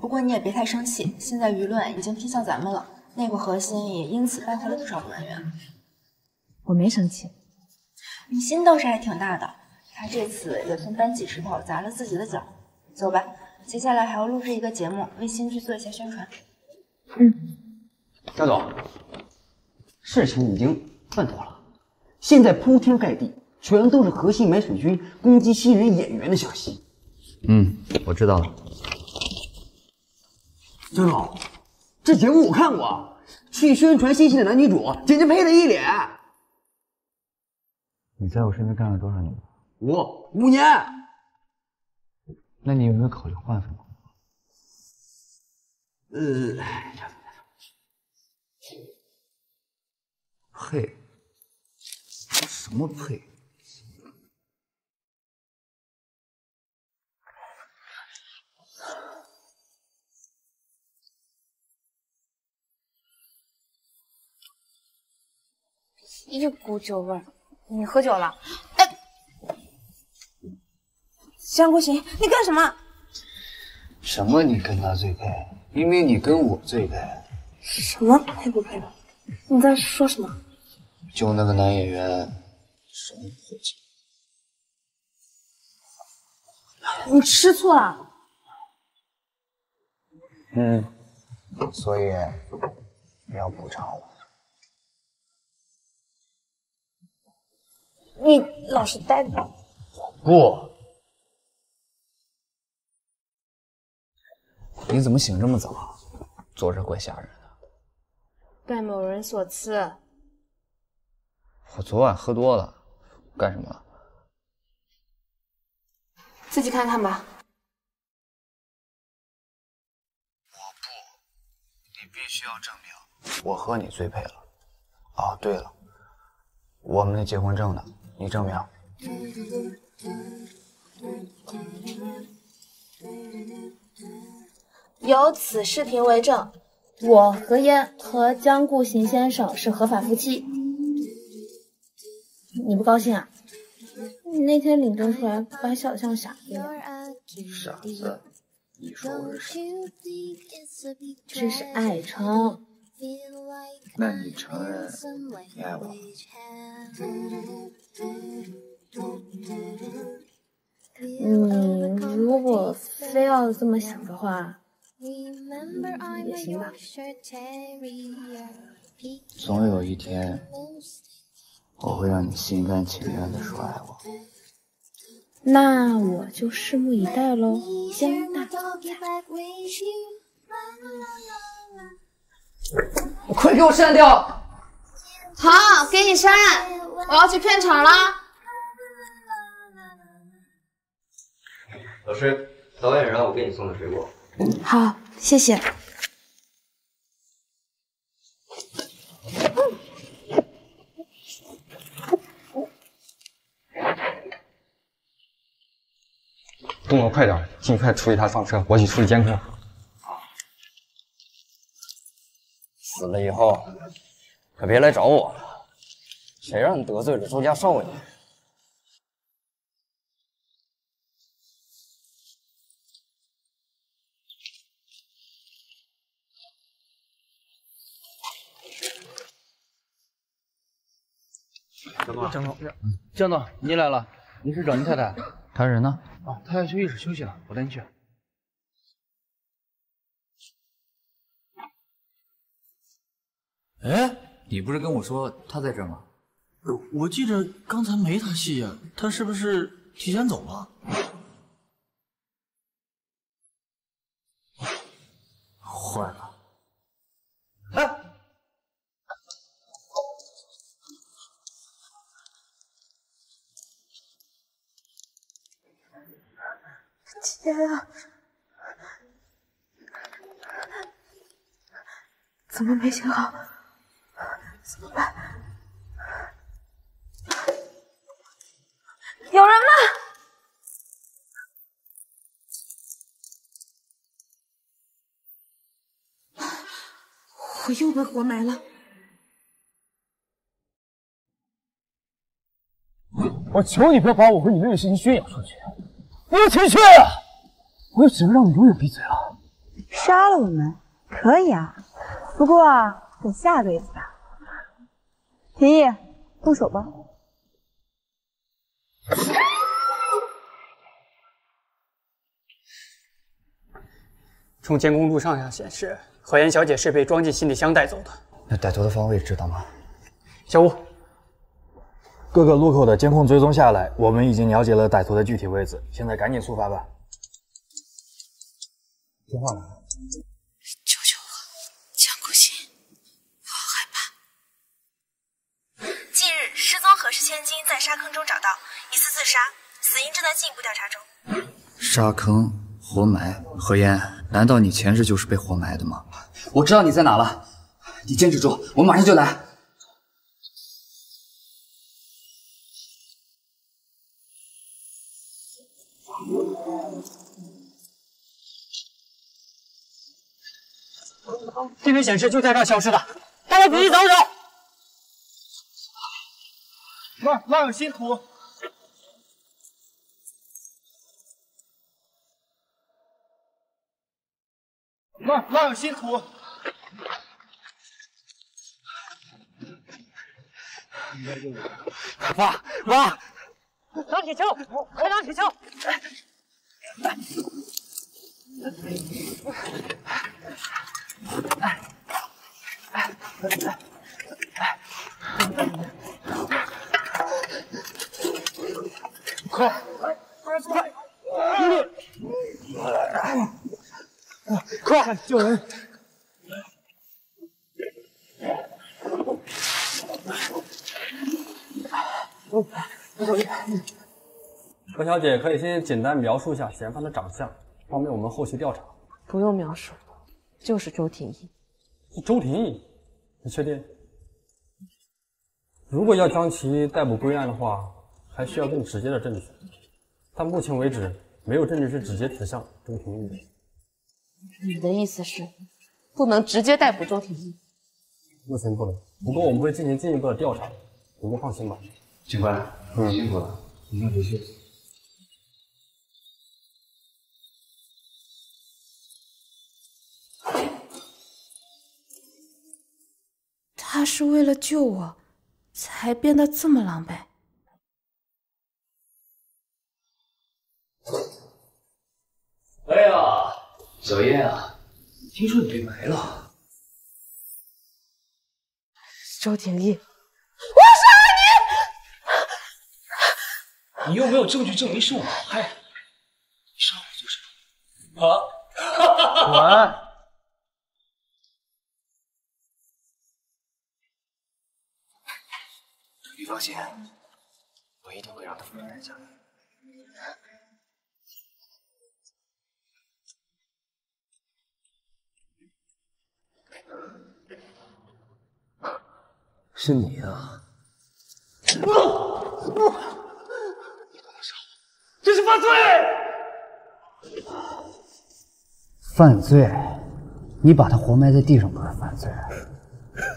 不过你也别太生气，现在舆论已经偏向咱们了。 那个核心也因此败坏了不少人员。我没生气，你心倒是还挺大的。他这次也算搬起石头砸了自己的脚。走吧，接下来还要录制一个节目，为新剧做一下宣传。嗯，江总，事情已经办妥了，现在铺天盖地全都是核心买水军攻击新人演员的消息。嗯，我知道了。江总。 这节目我看过，去宣传新戏的男女主，简直配的一脸。你在我身边干了多少年？五年。那你有没有考虑换份工作？配？什么配？一股酒味儿，你喝酒了？哎，江孤行，你干什么？什么？你跟他最配？因为你跟我最配。什么配不配的？你在说什么？就那个男演员，什么伙计？你吃醋了？嗯，所以你要补偿我。 你老实待着。我不。你怎么醒这么早？坐这怪吓人的。拜某人所赐。我昨晚喝多了，干什么了？自己看看吧。我不，你必须要证明我和你最配了。哦，对了，我们那结婚证呢？ 你证明？有此视频为证，我何嫣和江顾行先生是合法夫妻。你不高兴啊？你那天领证出来把笑得像傻子一样。傻子？你说我是傻？这是爱称。 那你承认你爱我吗？你如果非要这么想的话，也行吧。总有一天，我会让你心甘情愿的说爱我。那我就拭目以待喽，江大姐。 快给我删掉！好，给你删。我要去片场了。老师，导演让我给你送的水果。好，谢谢。动作快点，尽快处理他上车，我去处理监控。 死了以后可别来找我了，谁让你得罪了周家少爷？江总，江总，您来了，您是找您太太？她人呢？啊，她在休息室休息了，我带您去。 哎，你不是跟我说他在这儿吗？我记着刚才没他戏呀，他是不是提前走了？坏了！哎，姐，怎么没信号？ 怎么办？有人吗？我又被活埋了！我求你不要把我和你妹妹的事情宣扬出去，我有情绪了！我有责任让你永远闭嘴了。杀了我们可以啊，不过等下辈子吧。 秦毅，动手吧！从监控录像上显示，何妍小姐是被装进行李箱带走的。那歹徒的方位知道吗？小吴，各个路口的监控追踪下来，我们已经了解了歹徒的具体位置，现在赶紧出发吧。电话来了。 何氏千金在沙坑中找到，疑似自杀，死因正在进一步调查中。沙坑活埋，何嫣，难道你前世就是被活埋的吗？我知道你在哪了，你坚持住，我马上就来。地理显示就在这儿消失的，大家仔细找找。望有新图。 望有新图，挖！拿铁锹，快拿铁锹！快！ 快救人！何小姐，可以先简单描述一下嫌犯的长相，方便我们后续调查。不用描述，就是周廷义。是周廷义？你确定？如果要将其逮捕归案的话，还需要更直接的证据，但目前为止，没有证据是直接指向周廷义的。 你的意思是，不能直接逮捕周廷义？目前不能，不过我们会进行进一步的调查，你们放心吧。警官，辛苦了，您先回去。他是为了救我，才变得这么狼狈。 小燕啊，听说你被埋了。周廷义，我杀了你！你又没有证据证明是我害的，你杀我就是我。啊！你放心，我一定会让他们认下来。 是你啊！不，你不能杀我，这是犯罪！犯罪？你把他活埋在地上不是犯罪，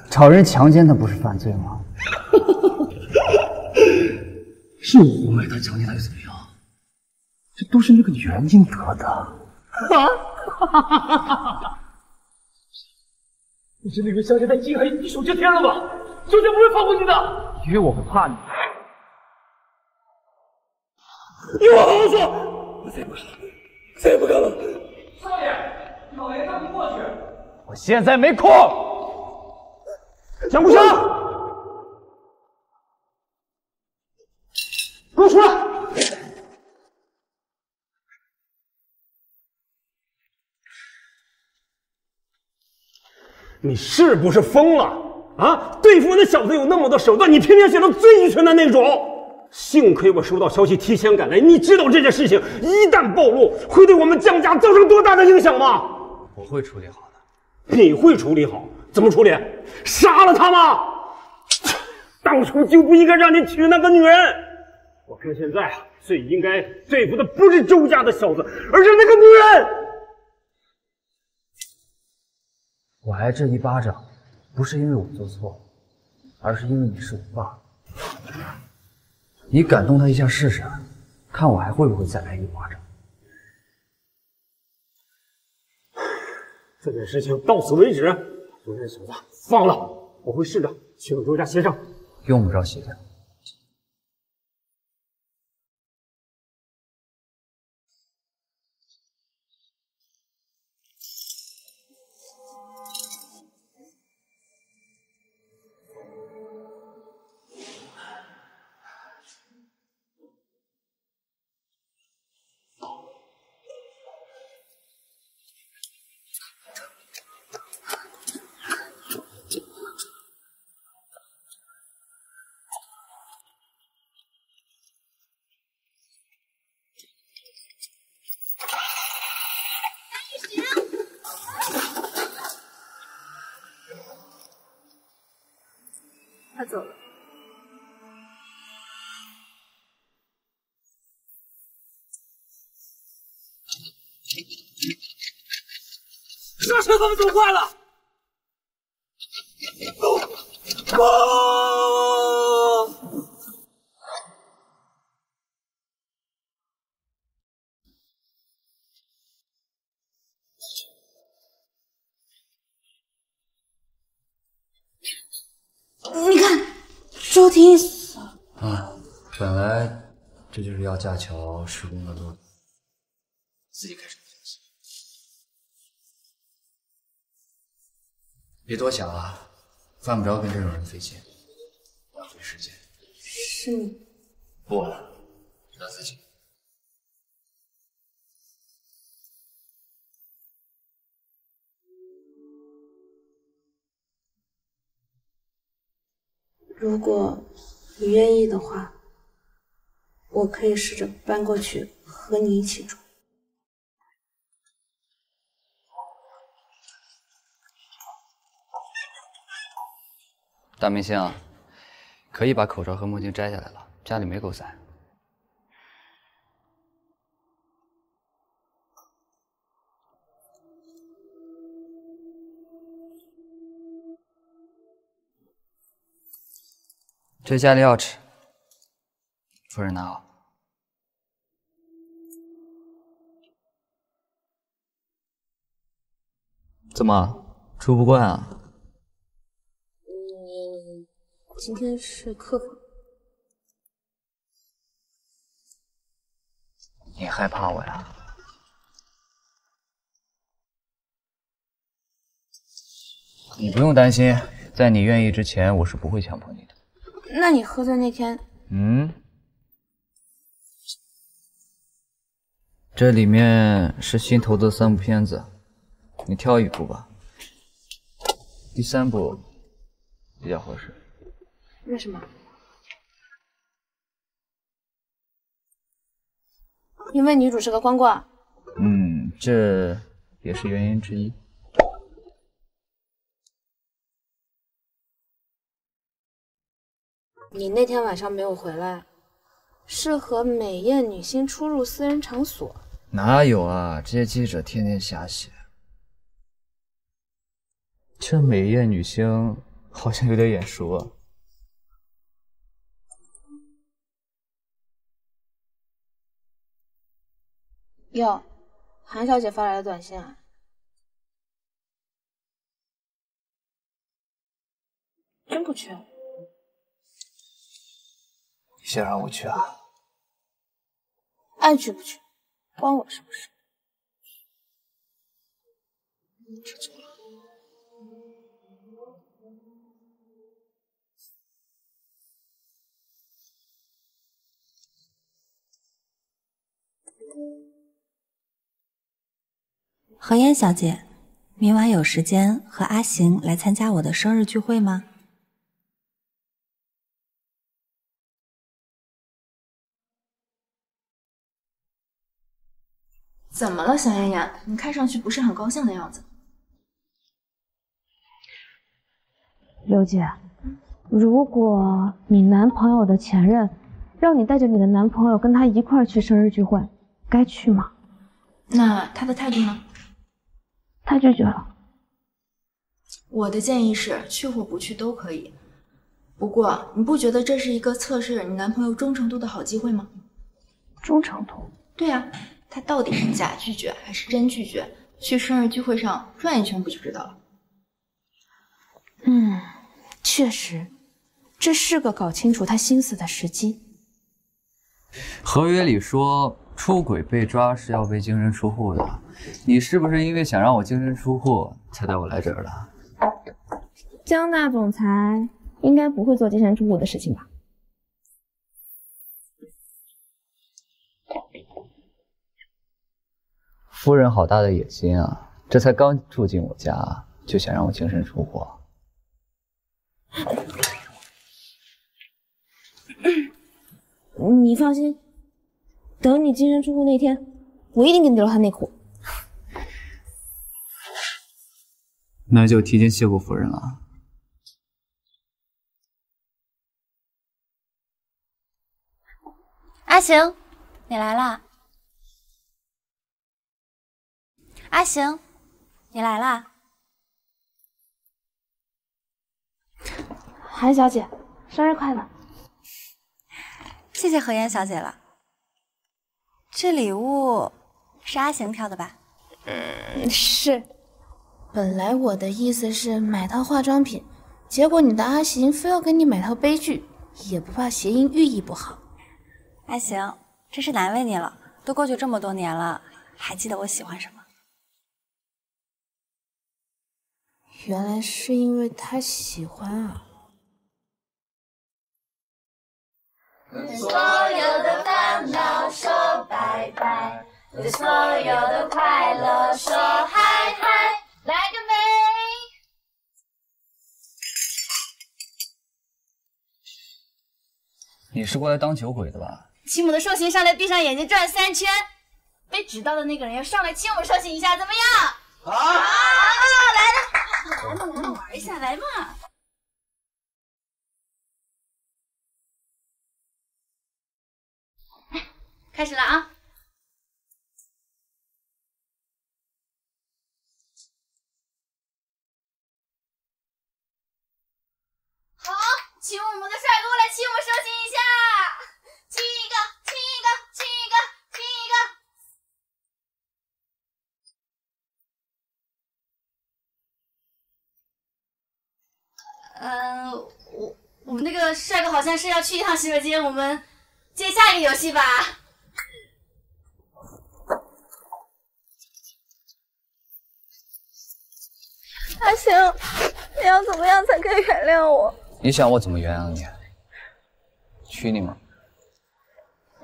找人强奸他不是犯罪吗？是我活埋他强奸他又怎么样？这都是那个女人应得的。啊！你真的能相信他心海一手遮天了吗？ 周家不会放过你的，因为我不怕你。你给我好好说，我再也不干了，再也不干了。少爷，老爷让您过去。我现在没空。江无生，给我出来！你是不是疯了？ 啊！对付那小子有那么多手段，你天天想到最愚蠢的那种。幸亏我收到消息提前赶来，你知道这件事情一旦暴露，会对我们江家造成多大的影响吗？我会处理好的。你会处理好？怎么处理？杀了他吗？当初就不应该让你娶那个女人。我看现在啊，最应该对付的不是周家的小子，而是那个女人。我挨这一巴掌。 不是因为我做错，而是因为你是我爸。你敢动他一下试试，看我还会不会再挨一巴掌？这件事情到此为止。我让小子放了，我会试着请周家协商。用不着协商。车他们走快了，走！你看，周婷死了。啊，本来这就是要架桥施工的路，自己开始。 别多想啊，犯不着跟这种人费劲，浪费时间。是你不，是他自己。如果你愿意的话，我可以试着搬过去和你一起住。 大明星啊，可以把口罩和墨镜摘下来了，家里没狗伞。这家里钥匙，夫人拿好。 怎么住不惯啊？ 今天是客房，你害怕我呀？你不用担心，在你愿意之前，我是不会强迫你的。那你喝醉那天……嗯，这里面是新投的三部片子，你挑一部吧，第三部比较合适。 为什么？因为女主是个光棍。嗯，这也是原因之一。你那天晚上没有回来，是和美艳女星出入私人场所？哪有啊！这些记者天天瞎写。这美艳女星好像有点眼熟啊。 哟，韩小姐发来的短信啊！真不去？你想让我去啊？爱去不去，关我什么事？知足了。何嫣小姐，明晚有时间和阿行来参加我的生日聚会吗？怎么了，小嫣嫣？你看上去不是很高兴的样子。刘姐，如果你男朋友的前任让你带着你的男朋友跟他一块儿去生日聚会，该去吗？那他的态度呢？ 他拒绝了。我的建议是去或不去都可以，不过你不觉得这是一个测试你男朋友忠诚度的好机会吗？忠诚度？对啊，他到底是假拒绝还是真拒绝？去生日聚会上转一圈不就知道了？嗯，确实，这是个搞清楚他心思的时机。合约里说。 出轨被抓是要被净身出户的，你是不是因为想让我净身出户才带我来这儿的？江大总裁应该不会做净身出户的事情吧？夫人好大的野心啊！这才刚住进我家，就想让我净身出户。你放心。 等你净身出户那天，我一定给你留他内裤。那就提前谢过夫人了。阿行，你来啦！阿行，你来啦！韩小姐，生日快乐！谢谢何妍小姐了。这礼物是阿行挑的吧？嗯，是。本来我的意思是买套化妆品，结果你的阿行非要给你买套杯具，也不怕谐音寓意不好。阿行，真是难为你了，都过去这么多年了，还记得我喜欢什么？ 原来是因为他喜欢啊！对所有的烦恼说拜拜，对所有的快乐说嗨嗨，来个杯！你是过来当酒鬼的吧？骑母的兽形上来，闭上眼睛转3圈，被指到的那个人要上来亲我们兽形一下，怎么样？好、啊，来了。 来嘛来嘛玩一下来嘛！来，开始了啊！好，请我们的帅哥来亲我们收心一下，亲一个，亲一个，亲一个，亲一个。 我们那个帅哥好像是要去一趟洗手间，我们接下一个游戏吧。阿行，你要怎么样才可以原谅我？你想我怎么原谅你？娶你吗？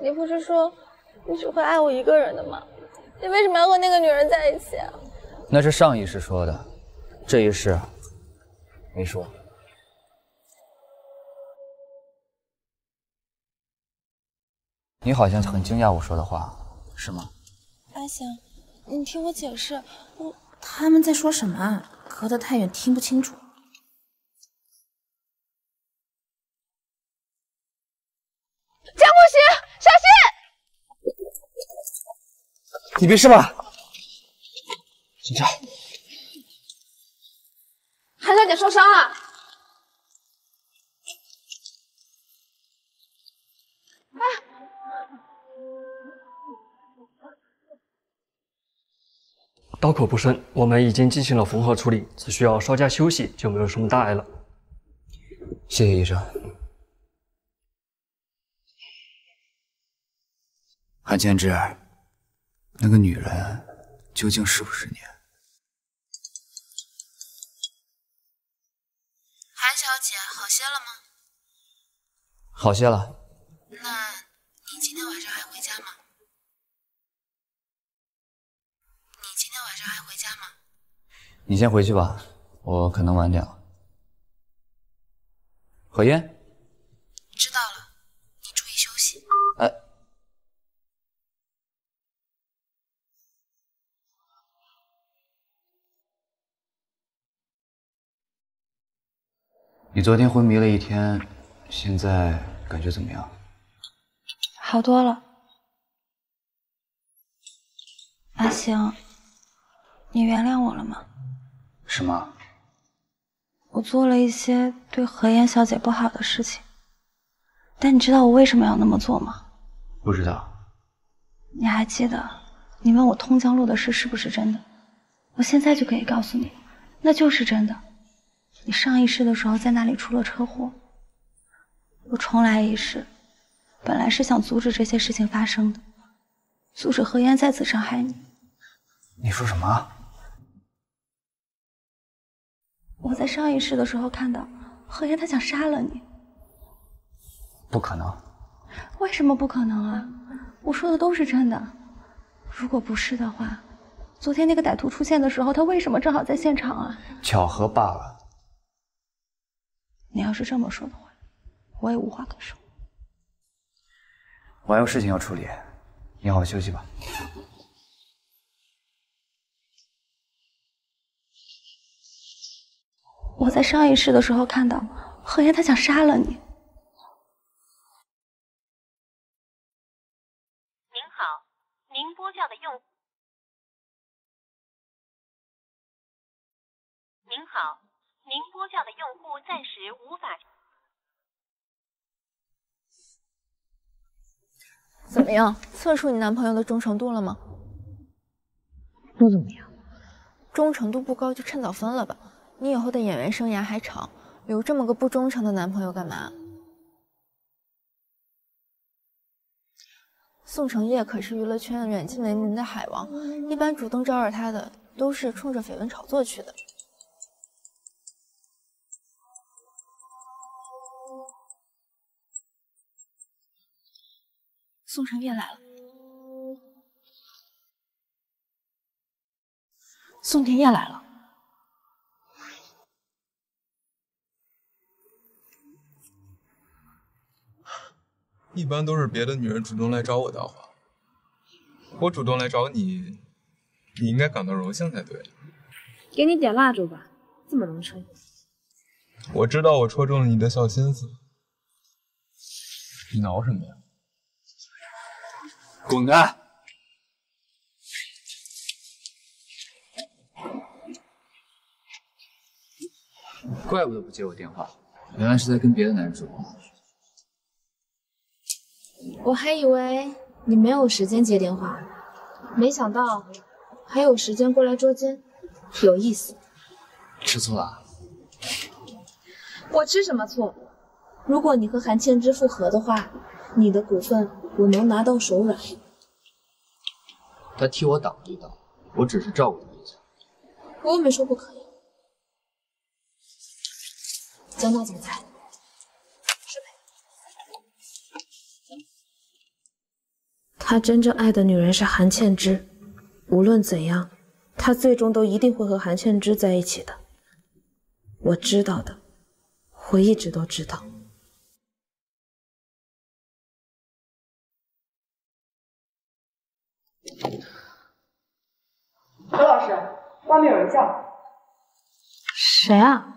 你不是说你只会爱我一个人的吗？你为什么要和那个女人在一起啊？那是上一世说的，这一世没说。 你好像很惊讶我说的话，是吗？阿行，你听我解释，他们在说什么啊？隔得太远听不清楚。江慕雪，小心！你没事吧？警察，韩小姐受伤了。哎。 刀口不深，我们已经进行了缝合处理，只需要稍加休息就没有什么大碍了。谢谢医生。韩千之，那个女人究竟是不是你？韩小姐，好些了吗？好些了。那您今天晚上还回家吗？ 还回家吗？你先回去吧，我可能晚点了。何嫣，知道了，你注意休息。哎，你昨天昏迷了一天，现在感觉怎么样？好多了。阿行。 你原谅我了吗？什么？我做了一些对何妍小姐不好的事情，但你知道我为什么要那么做吗？不知道。你还记得你问我通江路的事是不是真的？我现在就可以告诉你，那就是真的。你上一世的时候在那里出了车祸，我重来一世，本来是想阻止这些事情发生的，阻止何妍再次伤害你。你说什么？ 我在上一世的时候看到何妍，他想杀了你。不可能。为什么不可能啊？我说的都是真的。如果不是的话，昨天那个歹徒出现的时候，他为什么正好在现场啊？巧合罢了。你要是这么说的话，我也无话可说。我还有事情要处理，你好好休息吧。 我在上一世的时候看到何妍，他想杀了你。您好，您拨叫的用。您好，您拨叫的用户暂时无法。怎么样？测出你男朋友的忠诚度了吗？不怎么样。忠诚度不高就趁早分了吧，你以后的演员生涯还长，有这么个不忠诚的男朋友干嘛？宋承业可是娱乐圈远近闻名的海王，一般主动招惹他的都是冲着绯闻炒作去的。 宋承业来了，宋承业来了。一般都是别的女人主动来找我搭话，我主动来找你，你应该感到荣幸才对。给你点蜡烛吧，这么能吹。我知道我戳中了你的小心思，你挠什么呀？ 滚开！怪不得不接我电话，原来是在跟别的男人说话。我还以为你没有时间接电话，没想到还有时间过来捉奸，有意思。吃醋了？我吃什么醋？如果你和韩倩之复合的话，你的股份。 我能拿到手软，他替我挡了一挡，我只是照顾他一下。我又没说不可以。江大总裁，失陪。他真正爱的女人是韩倩之，无论怎样，他最终都一定会和韩倩之在一起的。我知道的，我一直都知道。 何老师，外面有人叫。谁啊？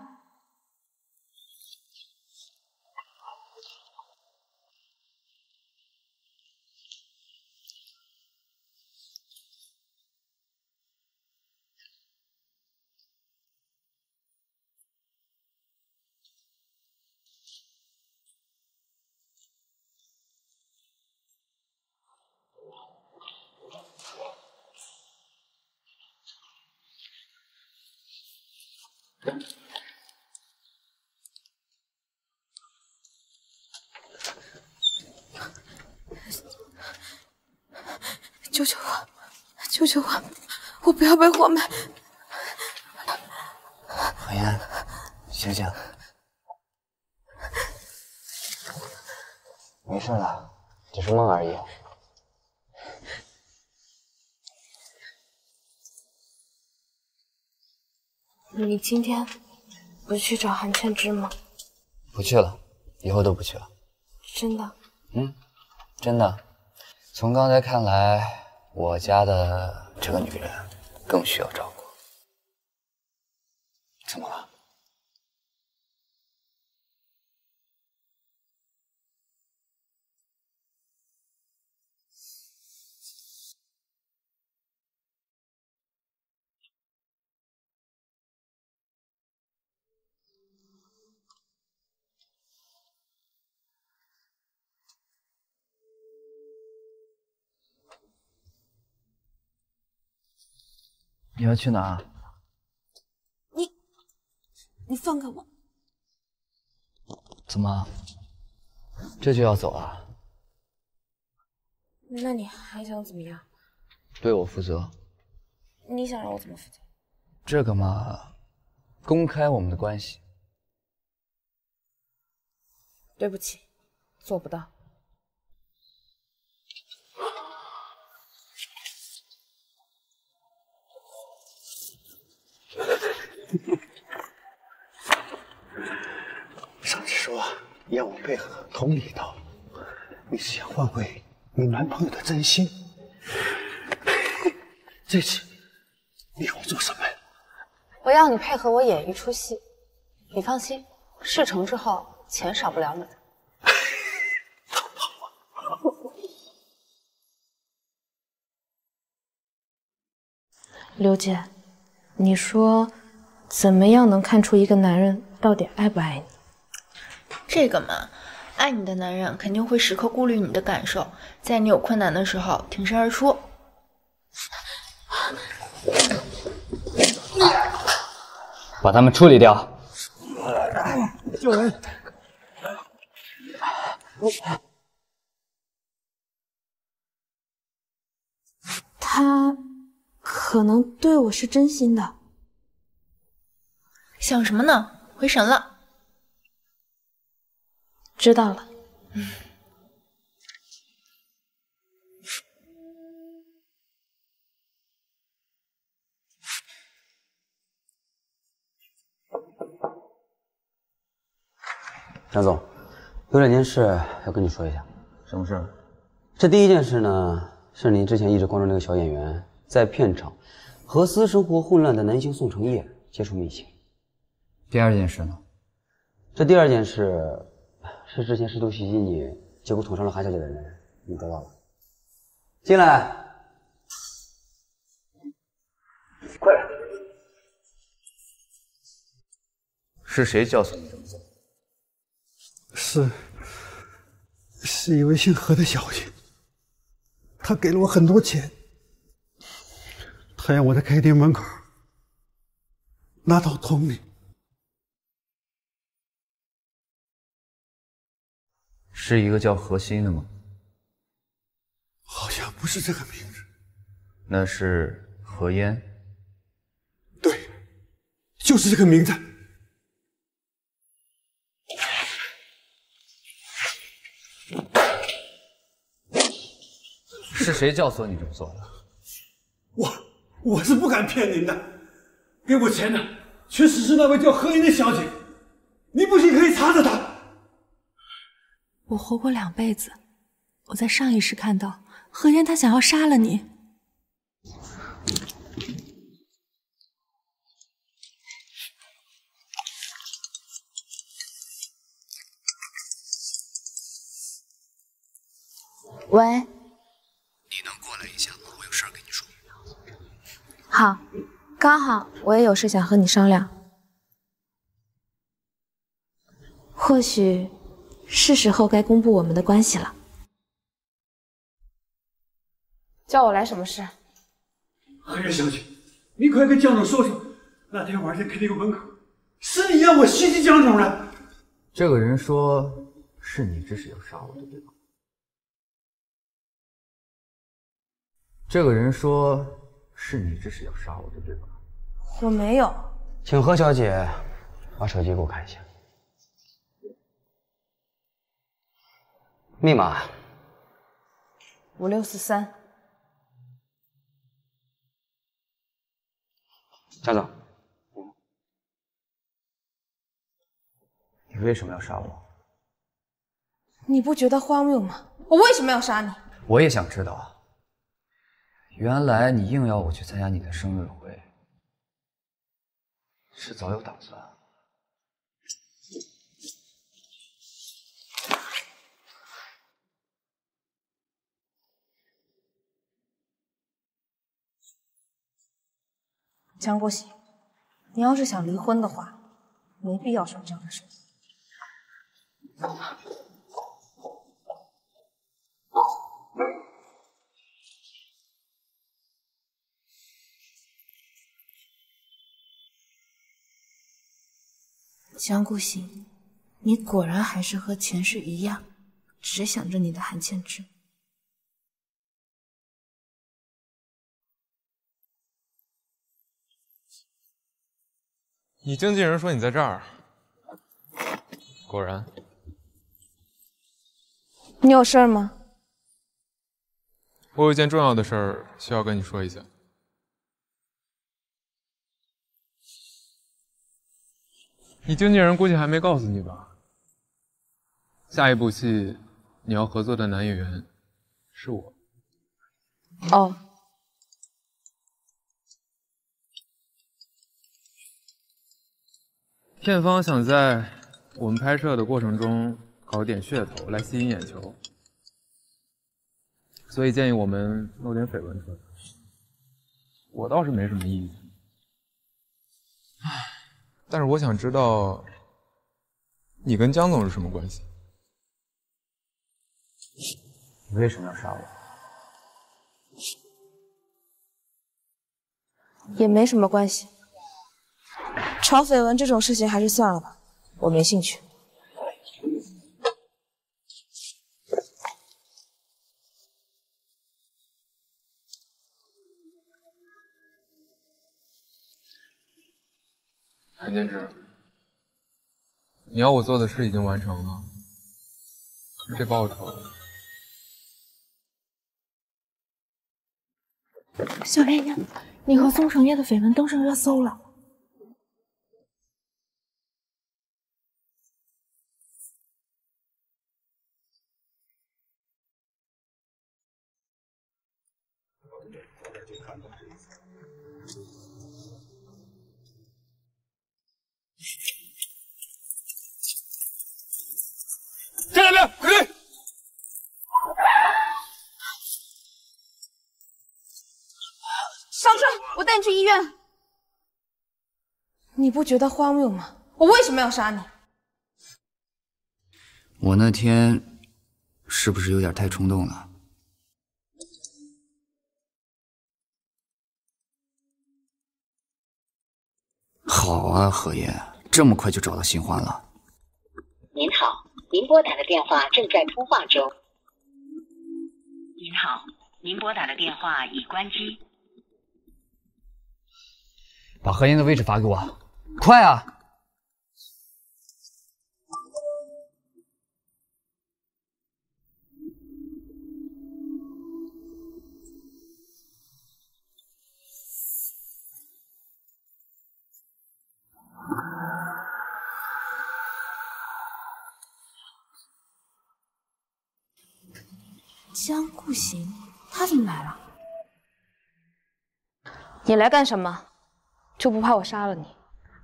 救救我！救救我！我不要被活埋！何言，醒醒，没事了，只是梦而已。 你今天不去找韩倩之吗？不去了，以后都不去了。真的？嗯，真的。从刚才看来，我家的这个女人更需要照顾。怎么了？你要去哪儿？你放开我！怎么，这就要走啊？那你还想怎么样？对我负责。你想让我怎么负责？这个嘛，公开我们的关系。对不起，做不到。 上次说要我配合，同理道，你是想换回你男朋友的真心。这次你要我做什么？我要你配合我演一出戏。你放心，事成之后钱少不了你。刘姐。 你说，怎么样能看出一个男人到底爱不爱你？这个嘛，爱你的男人肯定会时刻顾虑你的感受，在你有困难的时候挺身而出。把他们处理掉。救人！他可能对我是真心的。想什么呢？回神了。 知道了。张总，有两件事要跟你说一下。什么事？这第一件事呢，是您之前一直关注那个小演员在片场和私生活混乱的男星宋承业接触密切。第二件事呢？这第二件事。 是之前试图袭击你，结果捅伤了韩小姐的人，你得到了。进来，快点！是谁教唆你这么做？是一位姓何的小姐，她给了我很多钱，她让我在 K 店门口拿刀捅你。 是一个叫何心的吗？好像不是这个名字。那是何嫣。对，就是这个名字。是谁教唆你这么做的？我是不敢骗您的。给我钱的确实是那位叫何嫣的小姐，你不信可以查查她。 我活过2辈子，我在上一世看到何嫣，她想要杀了你。喂，你能过来一下吗？我有事跟你说。好，刚好我也有事想和你商量，或许。 是时候该公布我们的关系了。叫我来什么事？何月小姐，你快跟江总说说，那天晚上在 K 店门口，是你让我袭击江总的。这个人说是你指使要杀我的，对吧？这个人说是你指使要杀我的，对吧？我没有。请何小姐把手机给我看一下。 密码5643。张总，你为什么要杀我？你不觉得荒谬吗？我为什么要杀你？我也想知道。原来你硬要我去参加你的生日会，是早有打算。 江顾喜，你要是想离婚的话，没必要说这样的事情。江顾喜，你果然还是和前世一样，只想着你的韩倩芝。 你经纪人说你在这儿，果然。你有事儿吗？我有一件重要的事儿需要跟你说一下。你经纪人估计还没告诉你吧？下一部戏你要合作的男演员是我。哦。 片方想在我们拍摄的过程中搞点噱头来吸引眼球，所以建议我们弄点绯闻出来。我倒是没什么意见，但是我想知道你跟江总是什么关系？你为什么要杀我？也没什么关系，炒绯闻这种事情还是算了吧，我没兴趣。 韩建志，你要我做的事已经完成了，这报酬。小莲呀，你和宗城夜的绯闻登上热搜了。站那边，快追！上车，我带你去医院。你不觉得荒谬吗？我为什么要杀你？我那天是不是有点太冲动了？ 好啊，何爷，这么快就找到新欢了。您好，您拨打的电话正在通话中。您好，您拨打的电话已关机。把何爷的位置发给我，快啊！江顾行，他怎么来了？你来干什么？就不怕我杀了你？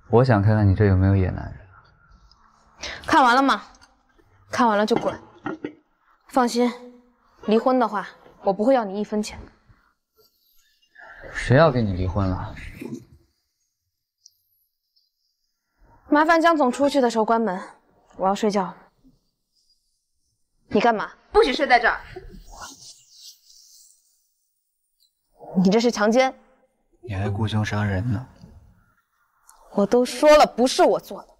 我想看看你这有没有野男人。看完了吗？看完了就滚。放心，离婚的话，我不会要你一分钱。谁要跟你离婚了？麻烦江总出去的时候关门，我要睡觉了。你干嘛？不许睡在这儿！ 你这是强奸！你还雇凶杀人呢！我都说了不是我做的。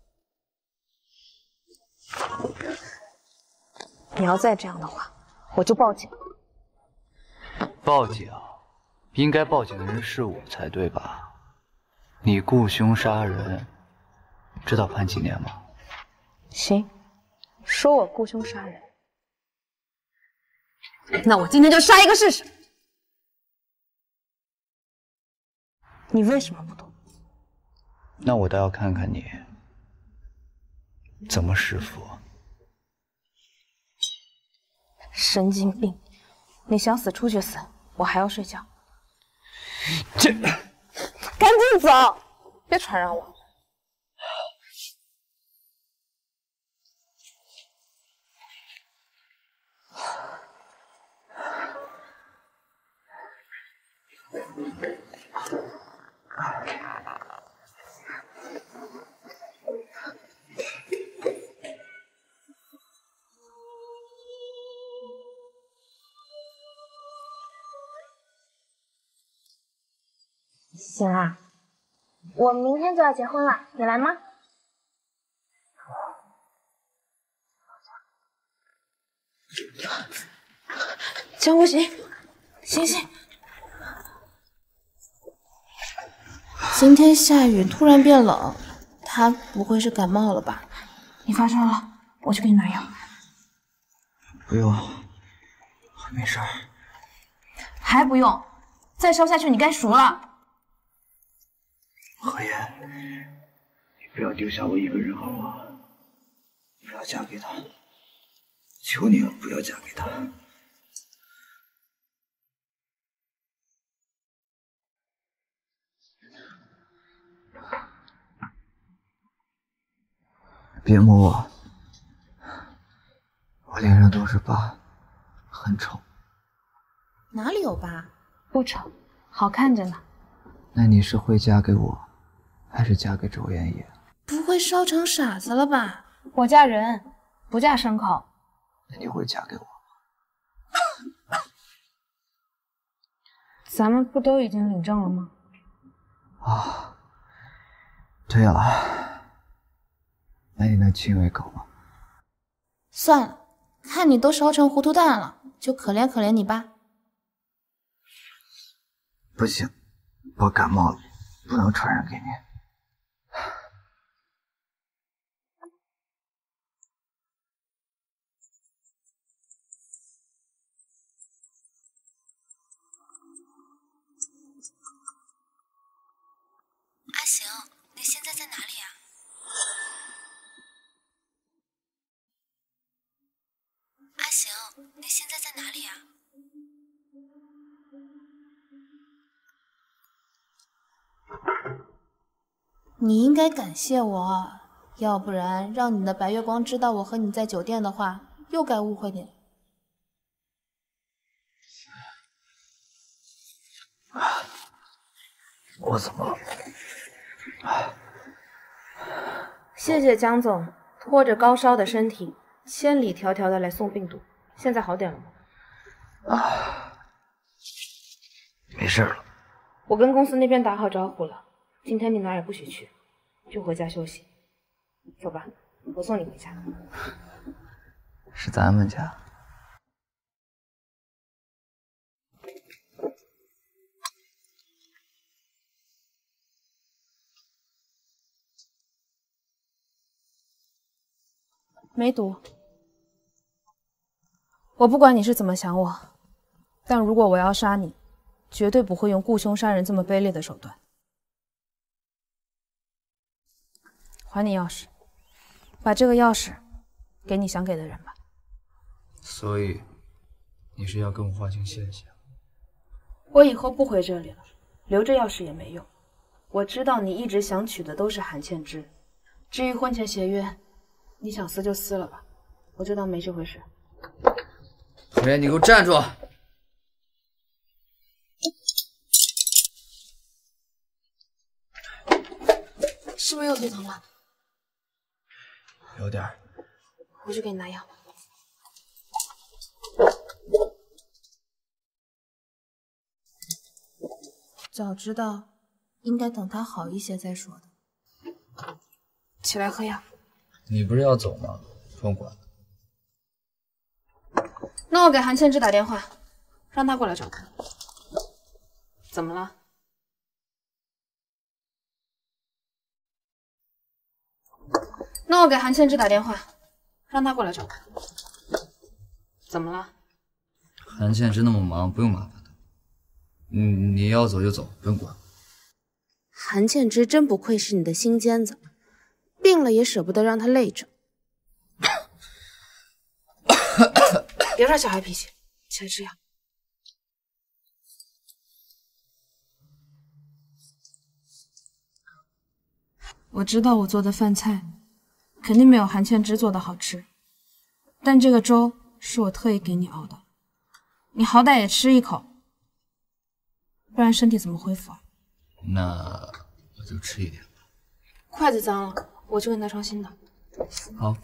你要再这样的话，我就报警。报警？应该报警的人是我才对吧？你雇凶杀人，知道判几年吗？行，说我雇凶杀人，那我今天就杀一个试试。 你为什么不懂？那我倒要看看你怎么弑父。神经病！你想死出去死，我还要睡觉。这，赶紧走，别传染我。行啊，我明天就要结婚了，你来吗？江无行，醒醒！今天下雨，突然变冷，他不会是感冒了吧？你发烧了，我去给你拿药。不用，我没事儿。还不用，再烧下去你该熟了。 何言，你不要丢下我一个人好吗？不要嫁给他，求你了，不要嫁给他。别摸我，我脸上都是疤，很丑。哪里有疤？不丑，好看着呢。那你是会嫁给我？ 还是嫁给周艳野？不会烧成傻子了吧？我嫁人，不嫁牲口。那你会嫁给我吗？咱们不都已经领证了吗？啊，对了，买点那鸡尾狗吧。算了，看你都烧成糊涂蛋了，就可怜可怜你吧。不行，我感冒了，不能传染给你。 行，你现在在哪里啊？阿行，你现在在哪里啊？你应该感谢我，要不然让你的白月光知道我和你在酒店的话，又该误会你了。我怎么了？ 谢谢江总，拖着高烧的身体，千里迢迢的来送病毒，现在好点了吗？啊，没事了。我跟公司那边打好招呼了，今天你哪儿也不许去，就回家休息。走吧，我送你回家。是咱们家。 没毒，我不管你是怎么想我，但如果我要杀你，绝对不会用雇凶杀人这么卑劣的手段。还你钥匙，把这个钥匙给你想给的人吧。所以你是要跟我划清界限？我以后不回这里了，留着钥匙也没用。我知道你一直想娶的都是韩倩芝，至于婚前协约。 你想撕就撕了吧，我就当没这回事。楚言，你给我站住！是不是又头疼了？有点儿。我去给你拿药。早知道应该等他好一些再说的。起来喝药。 你不是要走吗？不管。那我给韩倩芝打电话，让她过来找他。怎么了？那我给韩倩芝打电话，让她过来找他。怎么了？韩倩芝那么忙，不用麻烦她。你要走就走，不用管。韩倩芝真不愧是你的心尖子。 病了也舍不得让他累着，别耍小孩脾气，起来吃药。我知道我做的饭菜肯定没有韩倩芝做的好吃，但这个粥是我特意给你熬的，你好歹也吃一口，不然身体怎么恢复啊？那我就吃一点吧。筷子脏了。 我去给你拿双新的。好。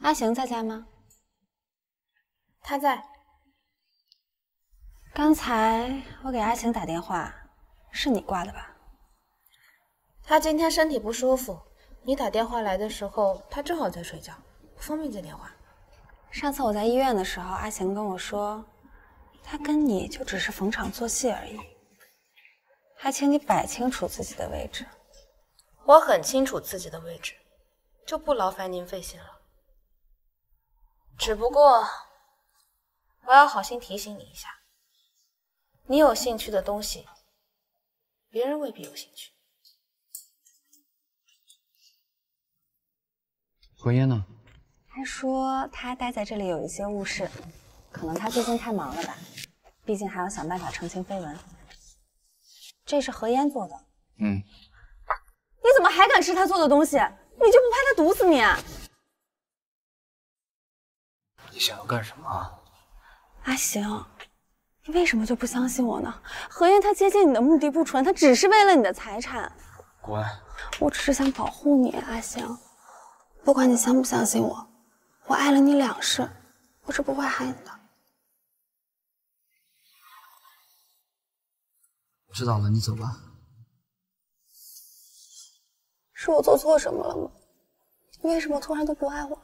阿行在家吗？他在。刚才我给阿行打电话，是你挂的吧？ 他今天身体不舒服，你打电话来的时候，他正好在睡觉，不方便接电话。上次我在医院的时候，阿行跟我说，他跟你就只是逢场作戏而已，还请你摆清楚自己的位置。我很清楚自己的位置，就不劳烦您费心了。只不过，我要好心提醒你一下，你有兴趣的东西，别人未必有兴趣。 何嫣呢？他说他待在这里有一些误事，可能他最近太忙了吧，毕竟还要想办法澄清绯闻。这是何嫣做的。嗯。你怎么还敢吃他做的东西？你就不怕他毒死你啊？你想要干什么？阿行，你为什么就不相信我呢？何言他接近你的目的不纯，他只是为了你的财产。滚！我只是想保护你，阿翔。不管你相不相信我，我爱了你两世，我是不会害你的。我知道了，你走吧。是我做错什么了吗？你为什么突然都不爱我了？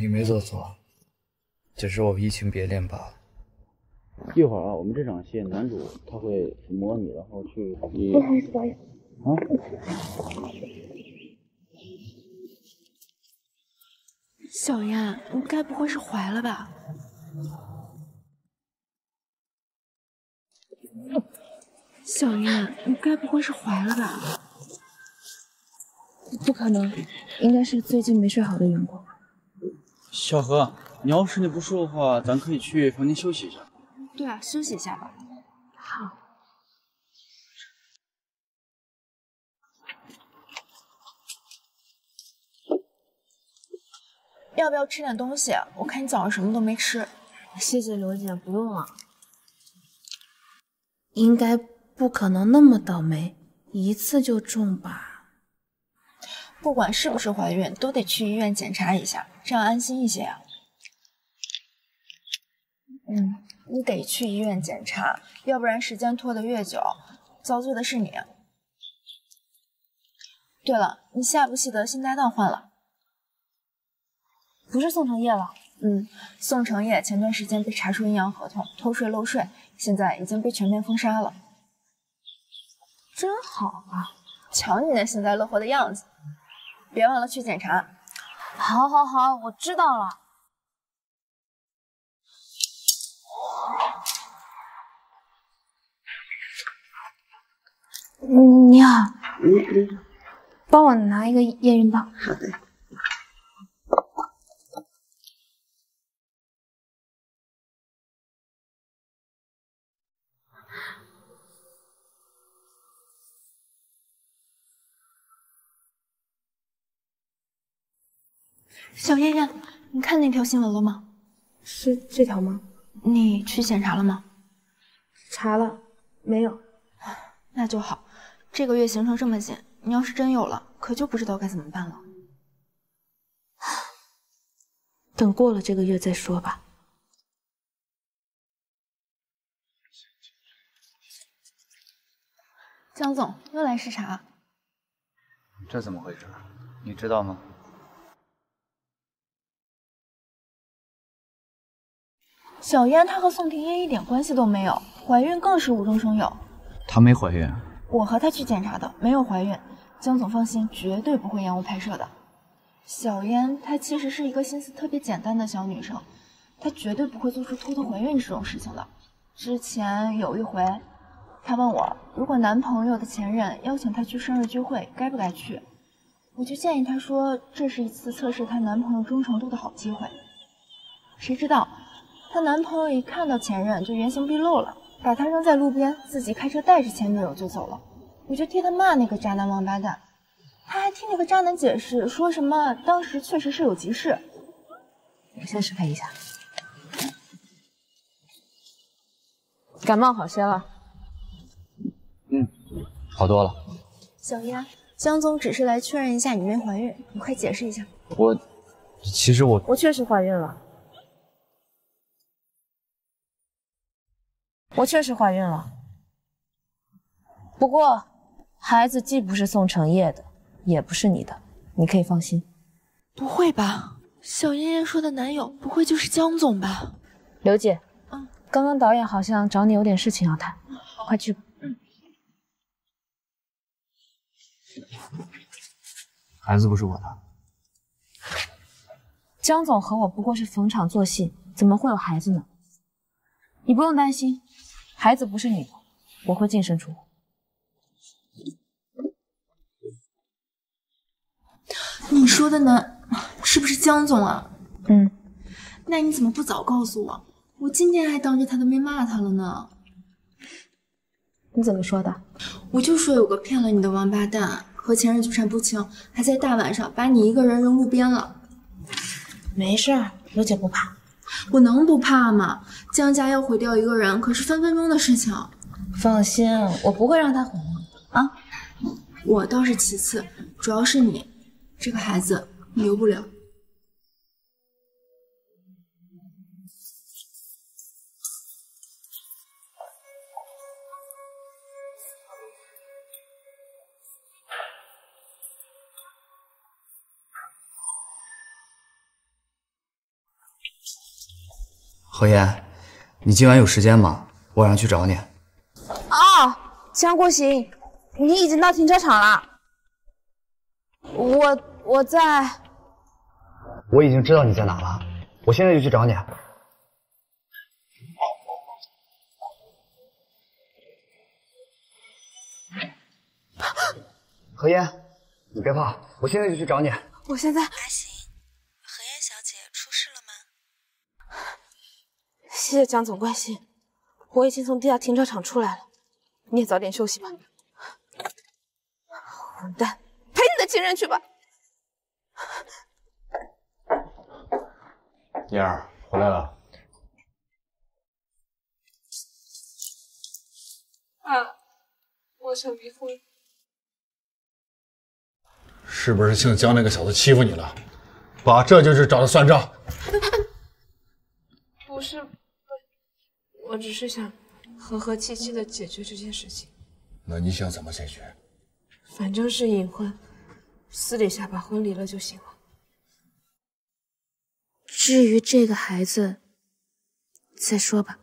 你没做错，只是我移情别恋罢了。一会儿啊，我们这场戏男主他会抚摸你，然后去……不好意思，导演。啊？小燕，你该不会是怀了吧？ 小燕，你该不会是怀了吧？不可能，应该是最近没睡好的缘故。小何，你要身体不舒服的话，咱可以去房间休息一下。对啊，休息一下吧。好。要不要吃点东西？我看你早上什么都没吃。谢谢刘姐，不用了。 应该不可能那么倒霉，一次就中吧。不管是不是怀孕，都得去医院检查一下，这样安心一些啊。嗯，你得去医院检查，要不然时间拖得越久，遭罪的是你。对了，你下部戏的新搭档换了，不是宋承业了。 嗯，宋承业前段时间被查出阴阳合同、偷税漏税，现在已经被全面封杀了。真好啊！瞧你那幸灾乐祸的样子，别忘了去检查。好，好，好，我知道了。你好，帮我拿一个验孕棒。好的。 小燕燕，你看那条新闻了吗？是这条吗？你去检查了吗？查了，没有。那就好。这个月行程这么紧，你要是真有了，可就不知道该怎么办了。等过了这个月再说吧。江总又来视察。这怎么回事？你知道吗？ 小燕她和宋廷烨一点关系都没有，怀孕更是无中生有。她没怀孕，我和她去检查的，没有怀孕。江总放心，绝对不会延误拍摄的。小燕她其实是一个心思特别简单的小女生，她绝对不会做出偷偷怀孕这种事情的。之前有一回，她问我，如果男朋友的前任邀请她去生日聚会，该不该去？我就建议她说，这是一次测试她男朋友忠诚度的好机会。谁知道？ 她男朋友一看到前任就原形毕露了，把她扔在路边，自己开车带着前女友就走了。我就替她骂那个渣男王八蛋，她还替那个渣男解释，说什么当时确实是有急事。我先失陪一下，感冒好些了。嗯，好多了。小丫，江总只是来确认一下你没怀孕，你快解释一下。其实我确实怀孕了。 我确实怀孕了，不过孩子既不是宋承业的，也不是你的，你可以放心。不会吧？小燕燕说的男友不会就是江总吧？刘姐，嗯，刚刚导演好像找你有点事情要谈，快去吧。嗯。孩子不是我的，江总和我不过是逢场作戏，怎么会有孩子呢？你不用担心。 孩子不是你的，我会净身出户。你说的呢？是不是江总啊？嗯。那你怎么不早告诉我？我今天还当着他的面骂他了呢。你怎么说的？我就说有个骗了你的王八蛋，和前任纠缠不清，还在大晚上把你一个人扔路边了。没事，刘姐不怕。我能不怕吗？江家要毁掉一个人，可是分分钟的事情。放心，我不会让他毁了啊。我倒是其次，主要是你这个孩子，你留不了。 何言，你今晚有时间吗？我晚上去找你。哦，江国行，你已经到停车场了。我在。我已经知道你在哪了，我现在就去找你。何言，你别怕，我现在就去找你。我现在。 谢谢江总关心，我已经从地下停车场出来了，你也早点休息吧。混蛋，陪你的情人去吧。燕儿回来了。啊，我想离婚。是不是姓江那个小子欺负你了？爸，这就是找他算账。不是。 我只是想和和气气的解决这件事情。那你想怎么解决？反正是隐婚，私底下把婚离了就行了。至于这个孩子，再说吧。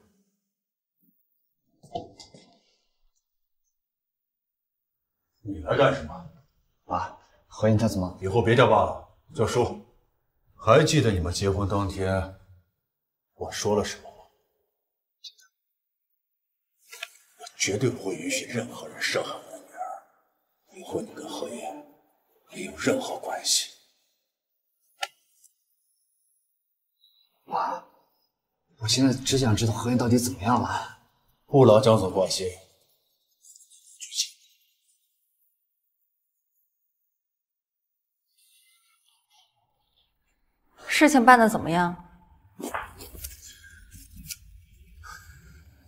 你来干什么？爸，何言他怎么？以后别叫爸了，叫叔。还记得你们结婚当天我说了什么？ 绝对不会允许任何人伤害我的女儿。以后你跟何言没有任何关系。妈，我现在只想知道何言到底怎么样了。不劳江总关心。事情办得怎么样？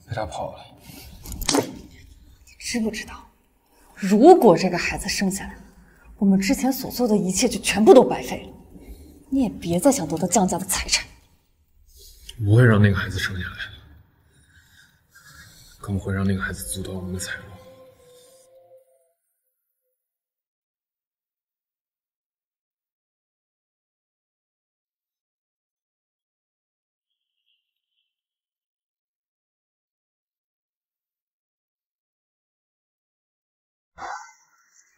被他跑了。 知不知道，如果这个孩子生下来，我们之前所做的一切就全部都白费了。你也别再想得到江家的财产。不会让那个孩子生下来，更会让那个孩子阻挡我们的财路。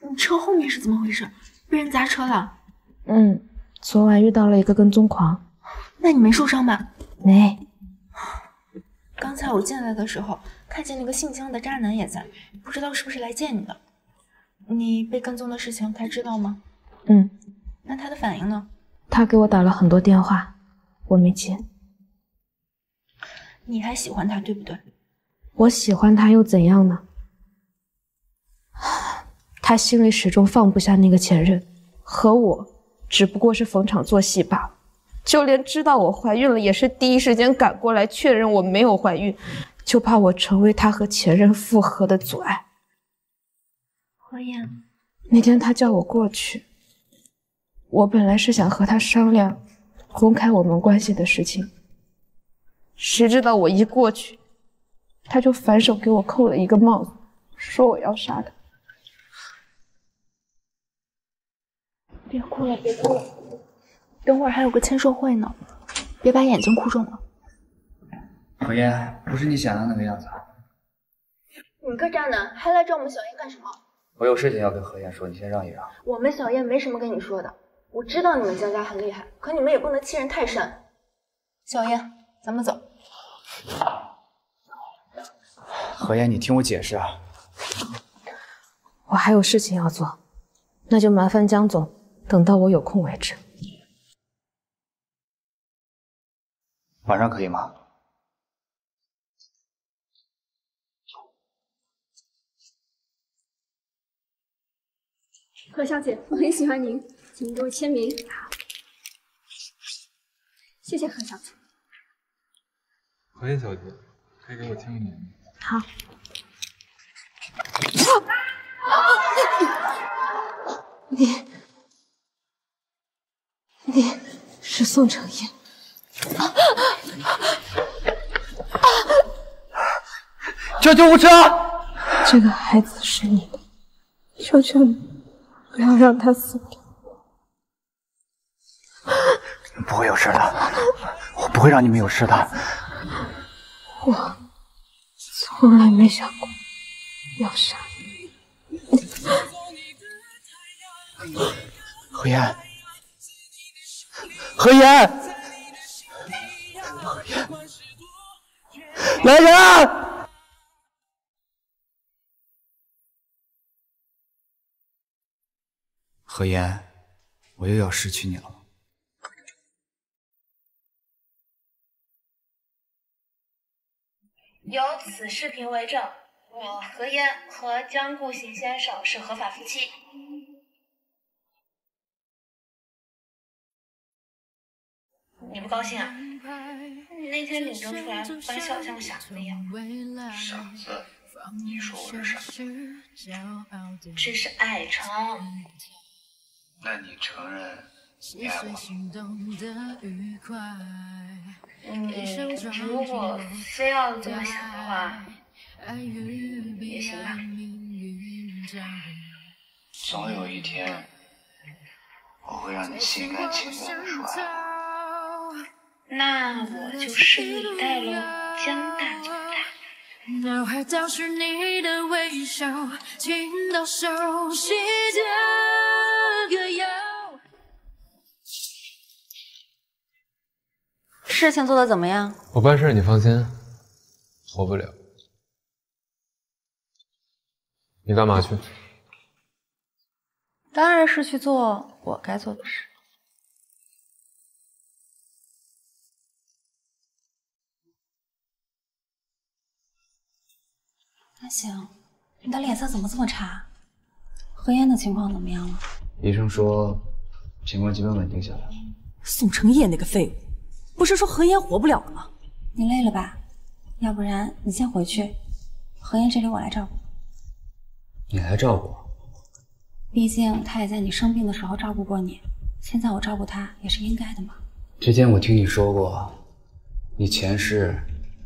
你车后面是怎么回事？被人砸车了？嗯，昨晚遇到了一个跟踪狂。那你没受伤吧？没。刚才我进来的时候，看见那个姓江的渣男也在，不知道是不是来见你的。你被跟踪的事情他知道吗？嗯。那他的反应呢？他给我打了很多电话，我没接。你还喜欢他，对不对？我喜欢他又怎样呢？ 他心里始终放不下那个前任，和我只不过是逢场作戏罢了。就连知道我怀孕了，也是第一时间赶过来确认我没有怀孕，就怕我成为他和前任复合的阻碍。何言，那天他叫我过去，我本来是想和他商量公开我们关系的事情，谁知道我一过去，他就反手给我扣了一个帽子，说我要杀他。 别哭了，别哭了，等会儿还有个签售会呢，别把眼睛哭肿了。何言，不是你想的那个样子。你个渣男，还来找我们小燕干什么？我有事情要跟何言说，你先让一让。我们小燕没什么跟你说的，我知道你们江家很厉害，可你们也不能欺人太甚。小燕，咱们走。何言，你听我解释啊。我还有事情要做，那就麻烦江总。 等到我有空为止。晚上可以吗？何小姐，我很喜欢您，请给我签名。好，谢谢何小姐。何燕小姐，可以给我签个名吗？好。你是宋承彦。 救救护车！这个孩子是你的，求求你，不要让他死掉。不会有事的，我不会让你们有事的。我从来没想过要杀你。何言，何言，何言，来人啊！ 何言，我又要失去你了吗？由此视频为证，我何言和江顾行先生是合法夫妻。你不高兴啊？那天领证出来，发笑像傻子一样。傻子？你说我是傻子？这是爱称。 那你承认你爱我？如果非要这么想的话，也行吧。总有一天，我会让你心甘情愿的说爱。那我就拭目以待喽，江大总大。 脑海都是你的微笑，听到熟悉的歌谣。事情做得怎么样？我办事你放心，活不了。你干嘛去？当然是去做我该做的事。那行，你的脸色怎么这么差？何燕的情况怎么样了？医生说，情况基本稳定下来了。宋承业那个废物，不是说何燕活不了了吗？你累了吧？要不然你先回去，何燕这里我来照顾。你来照顾？毕竟他也在你生病的时候照顾过你，现在我照顾他也是应该的嘛。之前我听你说过，你前世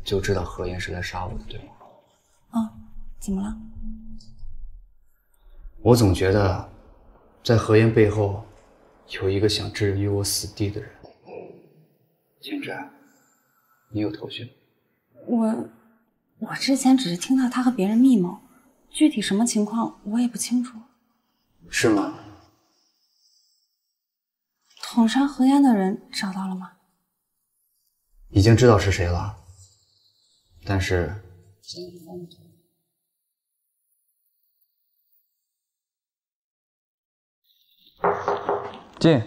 就知道何燕是来杀我的，对吗？嗯。 怎么了？我总觉得，在何言背后有一个想置于我死地的人。芊芊，你有头绪？我之前只是听到他和别人密谋，具体什么情况我也不清楚。是吗？捅杀何言的人找到了吗？已经知道是谁了，但是。 进，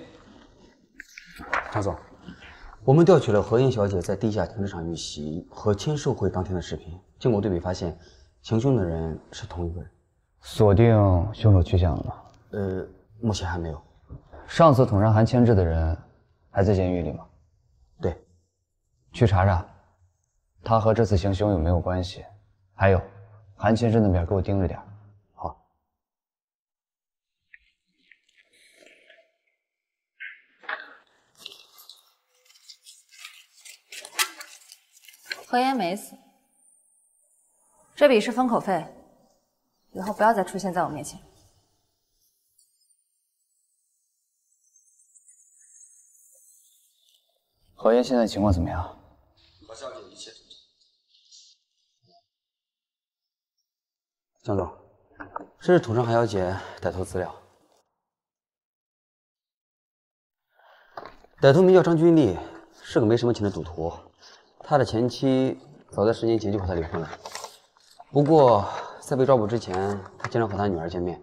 唐总，我们调取了何燕小姐在地下停车场遇袭和签售会当天的视频，经过对比发现，行凶的人是同一个人。锁定凶手去向了吗？目前还没有。上次捅杀韩千志的人还在监狱里吗？对，去查查，他和这次行凶有没有关系？还有，韩千志那边给我盯着点。 何言没死，这笔是封口费，以后不要再出现在我面前。何言现在情况怎么样？何小姐一切正常。江总，这是捅伤韩小姐歹徒资料，歹徒名叫张君丽，是个没什么钱的赌徒。 他的前妻早在10年前就和他离婚了，不过在被抓捕之前，他经常和他女儿见面。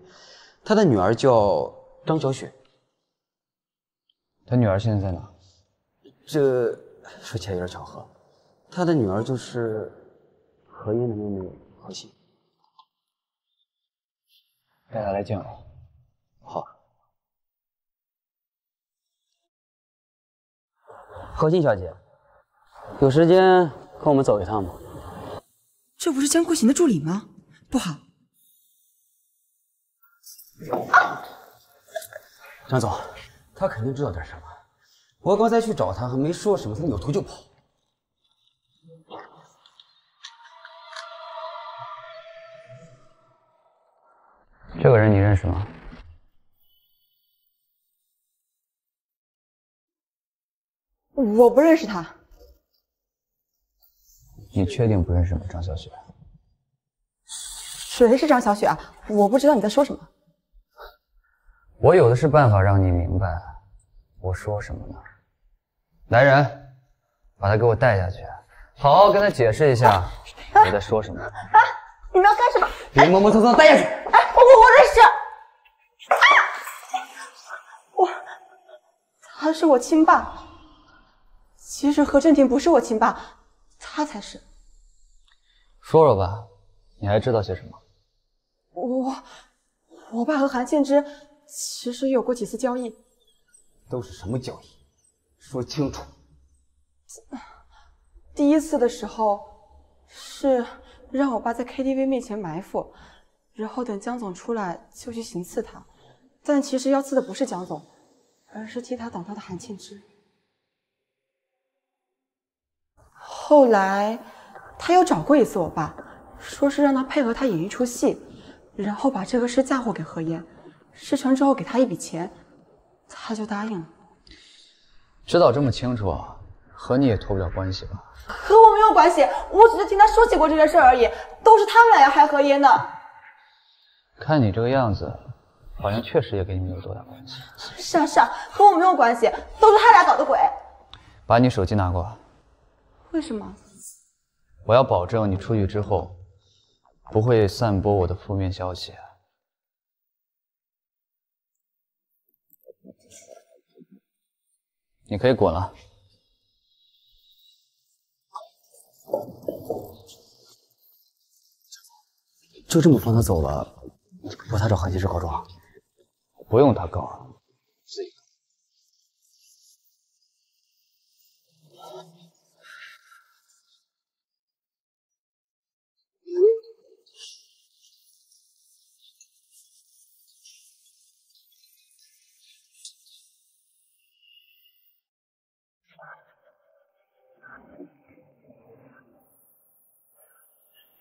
他的女儿叫张小雪。他女儿现在在哪？这说起来有点巧合，他的女儿就是何燕的妹妹何欣。带她来见我。好。何心小姐，有时间跟我们走一趟吗？这不是江阔行的助理吗？不好！啊、张总，他肯定知道点什么。我刚才去找他，还没说什么，他扭头就跑。 这个人你认识吗？我不认识他。你确定不认识吗？张小雪？谁是张小雪啊？我不知道你在说什么。我有的是办法让你明白我说什么呢。来人，把他给我带下去，好好跟他解释一下我在说什么。啊！你们要干什么？别磨磨蹭蹭，带下去。 我认识，啊、他是我亲爸。其实何振廷不是我亲爸，他才是。说说吧，你还知道些什么？我爸和韩倩之其实有过几次交易。都是什么交易？说清楚。第一次的时候是让我爸在 KTV 面前埋伏。 然后等江总出来就去行刺他，但其实要刺的不是江总，而是替他挡刀的韩倩之。后来他又找过一次我爸，说是让他配合他演一出戏，然后把这个事嫁祸给何嫣，事成之后给他一笔钱，他就答应了。知道这么清楚，和你也脱不了关系吧？和我没有关系，我只是听他说起过这件事而已，都是他们俩要害何嫣的。 看你这个样子，好像确实也跟你没有多大关系。是啊是啊，和我没有关系，都是他俩搞的鬼。把你手机拿过来。为什么？我要保证你出去之后不会散播我的负面消息。你可以滚了。就这么放他走了？ 我才找韩先生告状，不用他告，自己告。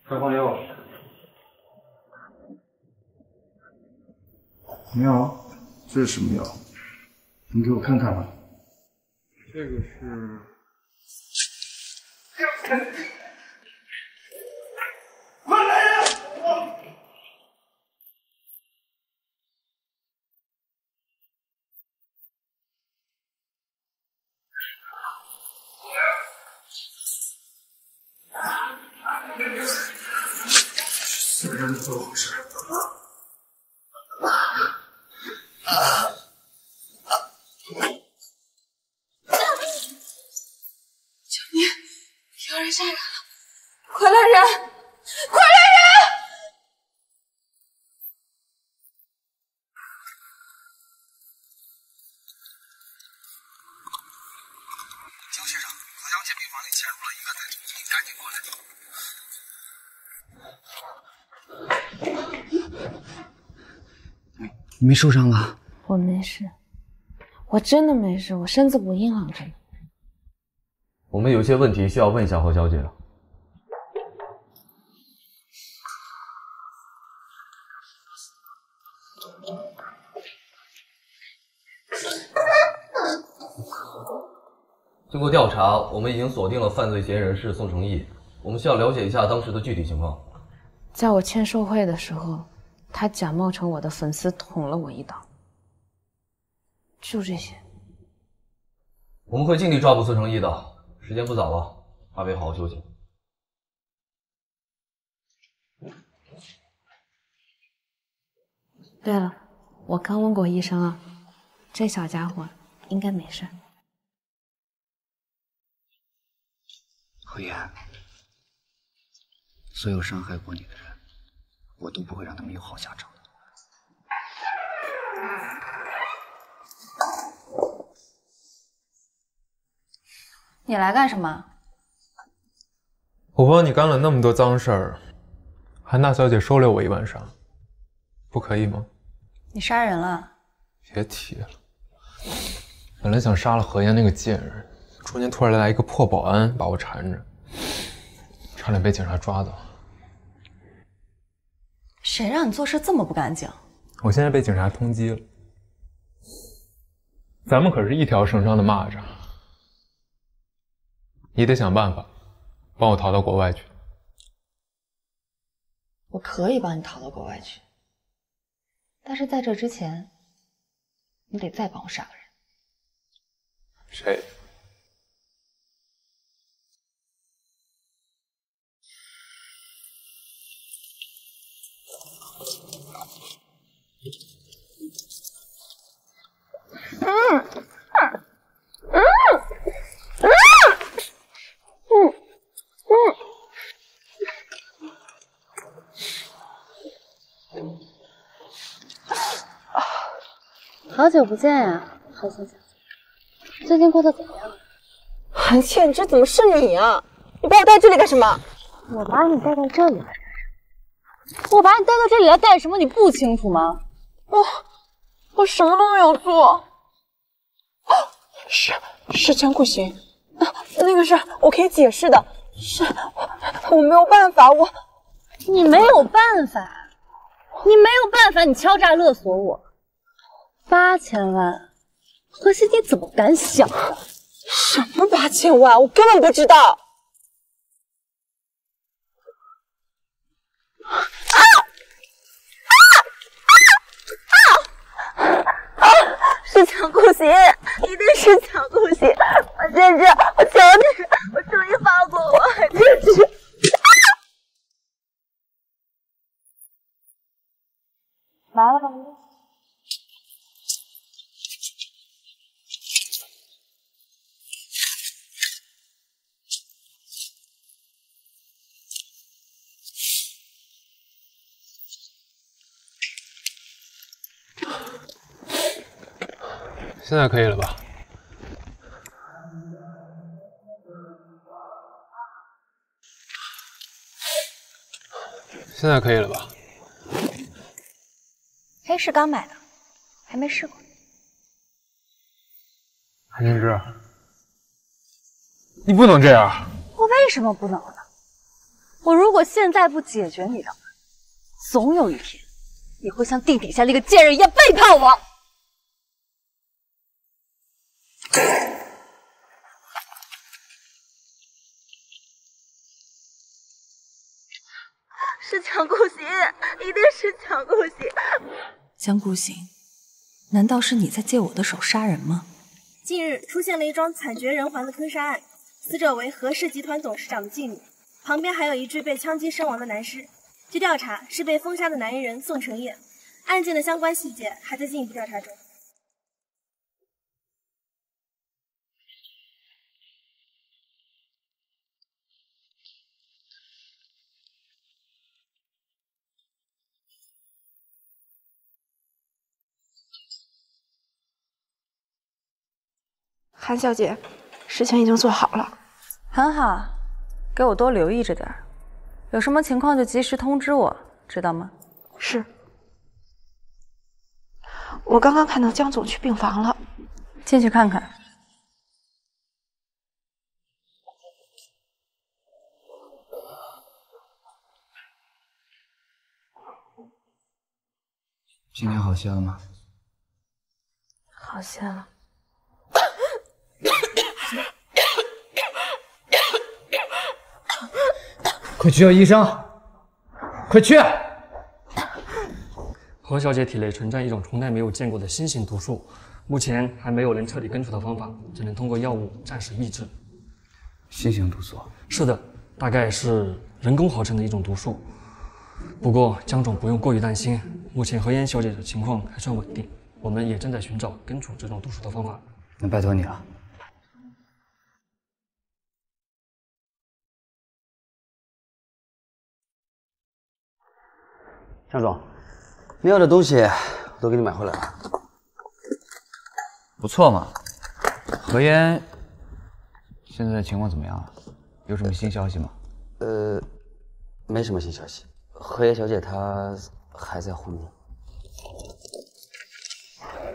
小朋友。 你好，这是什么药？你给我看看吧。这个是，快来人！这个人怎么回事？ 你没受伤吧？我没事，我真的没事，我身子不硬朗着呢。我们有些问题需要问一下何小姐。经过调查，我们已经锁定了犯罪嫌疑人是宋承义。我们需要了解一下当时的具体情况。在我签售会的时候。 他假冒成我的粉丝捅了我一刀，就这些。我们会尽力抓捕宋承义的，时间不早了，二位好好休息。对了，我刚问过医生啊，这小家伙应该没事。何言，所有伤害过你的人。 我都不会让他们有好下场的。你来干什么？我帮你干了那么多脏事儿，韩大小姐收留我一晚上，不可以吗？你杀人了？别提了，本来想杀了何妍那个贱人，中间突然来一个破保安把我缠着，差点被警察抓到。谁让你做事这么不干净？我现在被警察通缉了，咱们可是一条绳上的蚂蚱。 你得想办法，帮我逃到国外去。我可以帮你逃到国外去，但是在这之前，你得再帮我杀个人。谁？好久不见呀，韩小姐，最近过得怎么样？韩倩，这怎么是你啊？你把我带这里干什么？我把你带到这里来干什么？我把你带到这里来干什么？你不清楚吗？我什么都没有做。是张顾寻啊，那个事我可以解释的，我没有办法，你没有办法，你没有办法，你敲诈勒索我。 8000万，何西，你怎么敢想的？什么8000万？我根本不知道。是蒋顾行，一定是蒋顾行！我真是，我求你，我求你放过我！真是。 来了。 现在可以了吧？现在可以了吧？黑是刚买的，还没试过。韩静之，你不能这样！我为什么不能呢？我如果现在不解决你的话，总有一天你会像地底下那个贱人一样背叛我。 是蒋顾行，一定是蒋顾行。蒋顾行，难道是你在借我的手杀人吗？近日出现了一桩惨绝人寰的坑杀案，死者为何氏集团董事长的继女，旁边还有一具被枪击身亡的男尸。据调查，是被封杀的男艺人宋承业。案件的相关细节还在进一步调查中。 韩小姐，事情已经做好了，很好，给我多留意着点儿，有什么情况就及时通知我，知道吗？是。我刚刚看到江总去病房了，进去看看。今天好些了吗？好些了。 快去叫医生！快去！何小姐体内存在一种从来没有见过的新型毒素，目前还没有能彻底根除的方法，只能通过药物暂时抑制。新型毒素？是的，大概是人工合成的一种毒素。不过江总不用过于担心，目前何妍小姐的情况还算稳定，我们也正在寻找根除这种毒素的方法。那拜托你了。 江总，你要的东西我都给你买回来了，不错嘛。何妍现在情况怎么样啊？有什么新消息吗？没什么新消息。荷叶小姐她还在昏迷。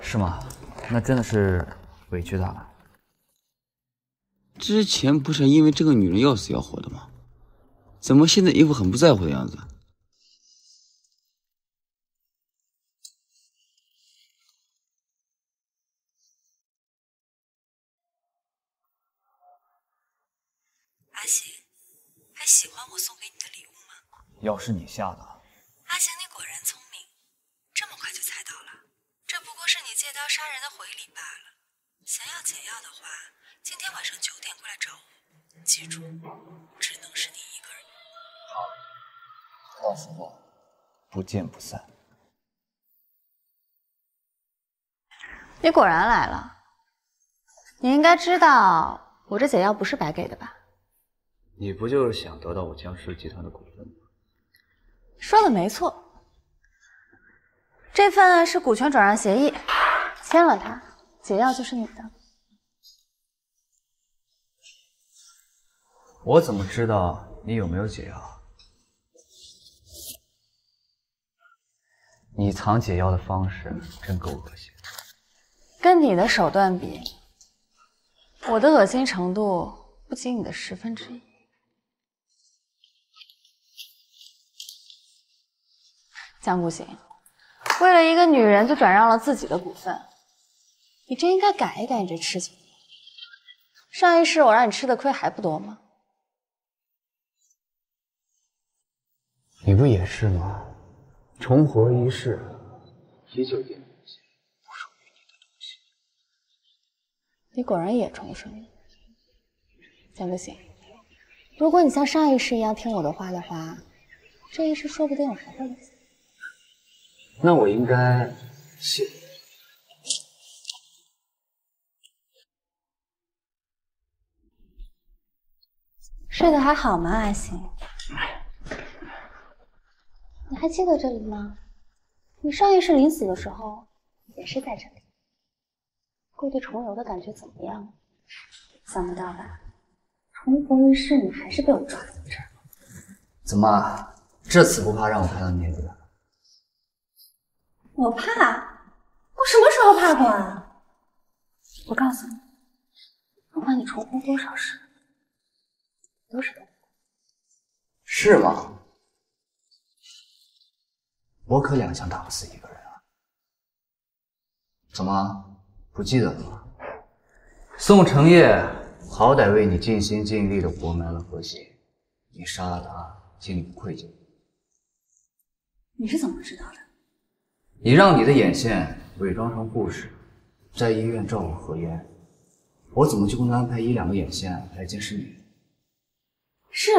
是吗？那真的是委屈她了。之前不是因为这个女人要死要活的吗？怎么现在一副很不在乎的样子？ 药是你下的，阿行，你果然聪明，这么快就猜到了。这不过是你借刀杀人的回礼罢了。想要解药的话，今天晚上9点过来找我。记住，只能是你一个人。好，到时候不见不散。你果然来了。你应该知道，我这解药不是白给的吧？你不就是想得到我僵尸集团的股份吗？ 说的没错，这份是股权转让协议，签了它，解药就是你的。我怎么知道你有没有解药？你藏解药的方式真够恶心。跟你的手段比，我的恶心程度不及你的1/10。 江顾行，为了一个女人就转让了自己的股份，你真应该改一改你这痴情。上一世我让你吃的亏还不多吗？你不也是吗？重活一世，依旧点不属于你的东西。你果然也重生。江顾行，如果你像上一世一样听我的话的话，这一世说不定我还会来。 那我应该谢谢你。睡得还好吗，阿行？你还记得这里吗？你上一世临死的时候也是在这里。故地重游的感觉怎么样？想不到吧？重逢一世，你还是被我抓到这儿。怎么，这次不怕让我看到你了？ 我怕？我什么时候怕过啊？我告诉你，不管你重婚多少事，都是我。是吗？我可2枪打不死一个人啊！怎么不记得了吗？宋承业好歹为你尽心尽力的活埋了何心，你杀了他，心里不愧疚。你是怎么知道的？ 你让你的眼线伪装成护士，在医院照顾何嫣，我怎么就不能安排1、2个眼线来监视你？是，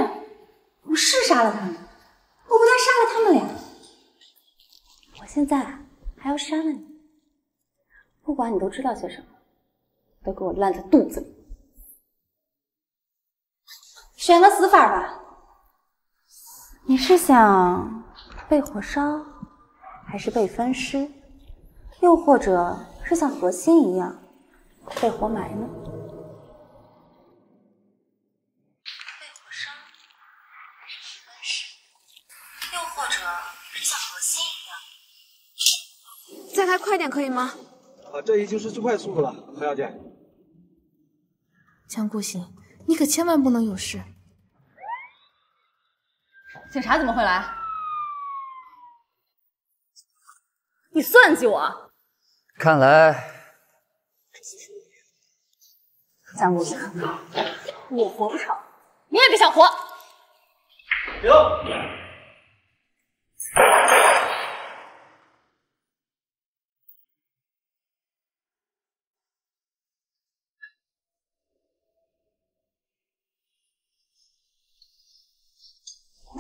我是杀了他们，我不但杀了他们俩，我现在还要杀了你。不管你都知道些什么，都给我烂在肚子里。选个死法吧。你是想被火烧？ 还是被分尸，又或者是像何心一样被活埋呢？被火烧，还是被分尸，又或者是像何心一样。再开快点可以吗？啊，这已经是最快速度了，何小姐。江顾行，你可千万不能有事。警察怎么会来？ 你算计我，看来江顾行，我活不成，你也别想活。停！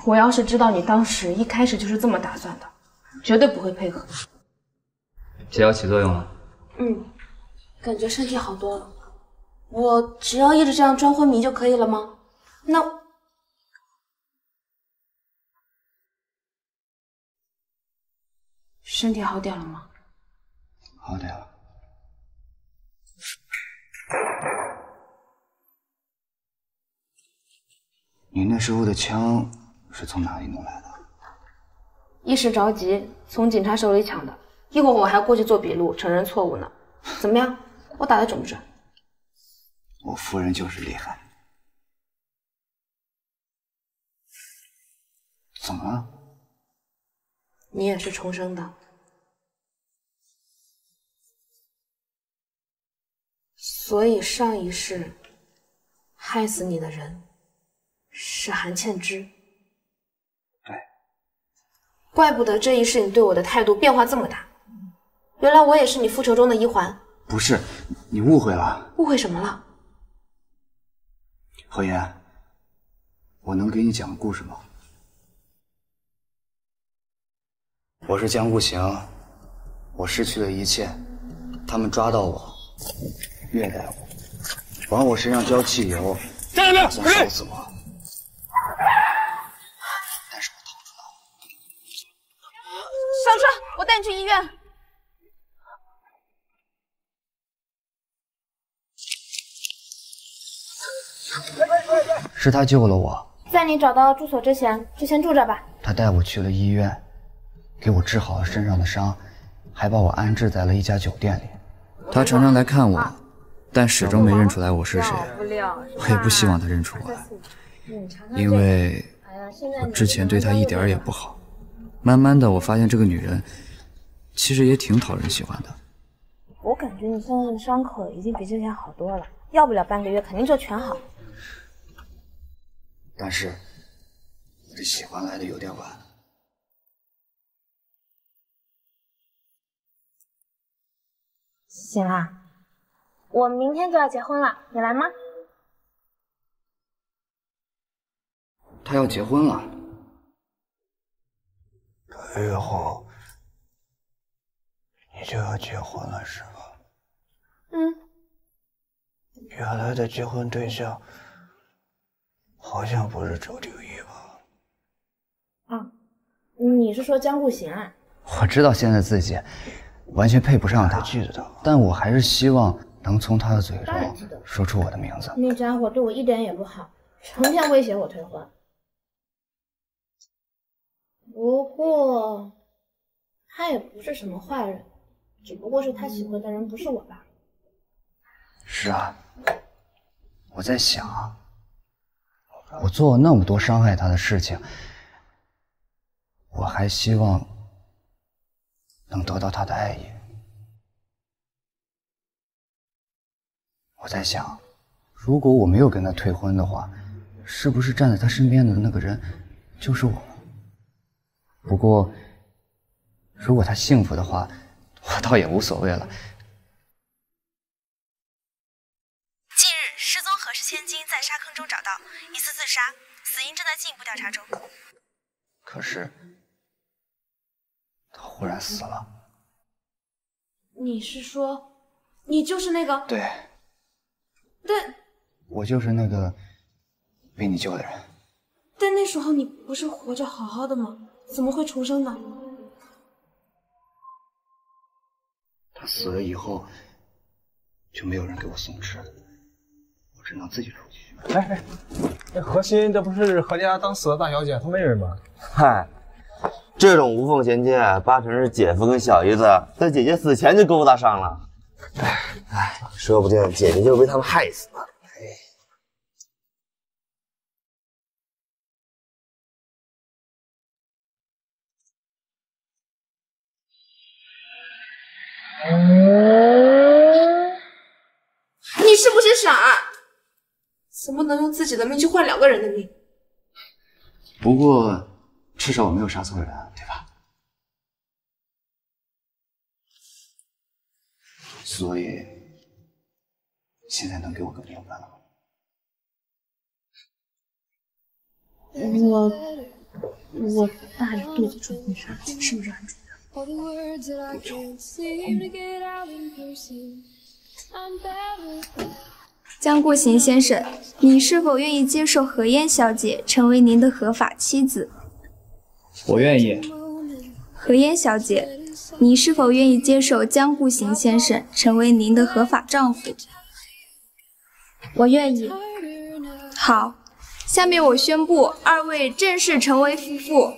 我要是知道你当时一开始就是这么打算的，绝对不会配合。 解药起作用了，嗯，感觉身体好多了。我只要一直这样装昏迷就可以了吗？那身体好点了吗？好点了。韩师傅的枪是从哪里弄来的？一时着急，从警察手里抢的。一会儿我还过去做笔录，承认错误呢。怎么样，我打得准不准？我夫人就是厉害。怎么了？你也是重生的。 所以上一世害死你的人是韩倩之，对，怪不得这一世你对我的态度变化这么大，原来我也是你复仇中的一环。不是，你误会了。误会什么了？何言，我能给你讲个故事吗？我是江顾行，我失去了一切，他们抓到我。 虐待我，往我身上浇汽油，打算烧死我。但是我逃出来了。上车，我带你去医院。是他救了我。在你找到住所之前，就先住这吧。他带我去了医院，给我治好了身上的伤，还把我安置在了一家酒店里。他常常来看我。 但始终没认出来我是谁，我也不希望他认出我来，因为我之前对他一点也不好。慢慢的，我发现这个女人其实也挺讨人喜欢的。我感觉你身上的伤口已经比之前好多了，要不了半个月肯定就全好。但是我这喜欢来的有点晚。 行啊。 我们明天就要结婚了，你来吗？他要结婚了，个月后你就要结婚了是吧？嗯。原来的结婚对象好像不是周定一吧？啊，你是说江顾行啊？我知道现在自己完全配不上他，记得他，但我还是希望。 能从他的嘴中说出我的名字，那家伙对我一点也不好，成天威胁我退婚。不过他也不是什么坏人，只不过是他喜欢的人不是我罢了。是啊，我在想，我做了那么多伤害他的事情，我还希望能得到他的爱意。 我在想，如果我没有跟他退婚的话，是不是站在他身边的那个人就是我？不过，如果他幸福的话，我倒也无所谓了。近日，失踪何氏千金在沙坑中找到，疑似自杀，死因正在进一步调查中。可是，他忽然死了。你是说，你就是那个？对。 但我就是那个被你救的人。但那时候你不是活着好好的吗？怎么会重生呢？他死了以后，就没有人给我送吃的，我只能自己出去。哎，何心，这不是何家当时的大小姐她妹妹吗？嗨，这种无缝衔接，八成是姐夫跟小姨子在姐姐死前就勾搭上了。 哎，说不定姐姐就被他们害死了。哎，你是不是傻？怎么能用自己的命去换两个人的命？不过，至少我没有杀错人，对吧？ 所以，现在能给我个明白了吗？我大着肚子出婚纱，是不是很重要？不重要。江顾行先生，你是否愿意接受何嫣小姐成为您的合法妻子？我愿意。何嫣小姐。 你是否愿意接受江顾行先生成为您的合法丈夫？我愿意。好，下面我宣布，二位正式成为夫妇。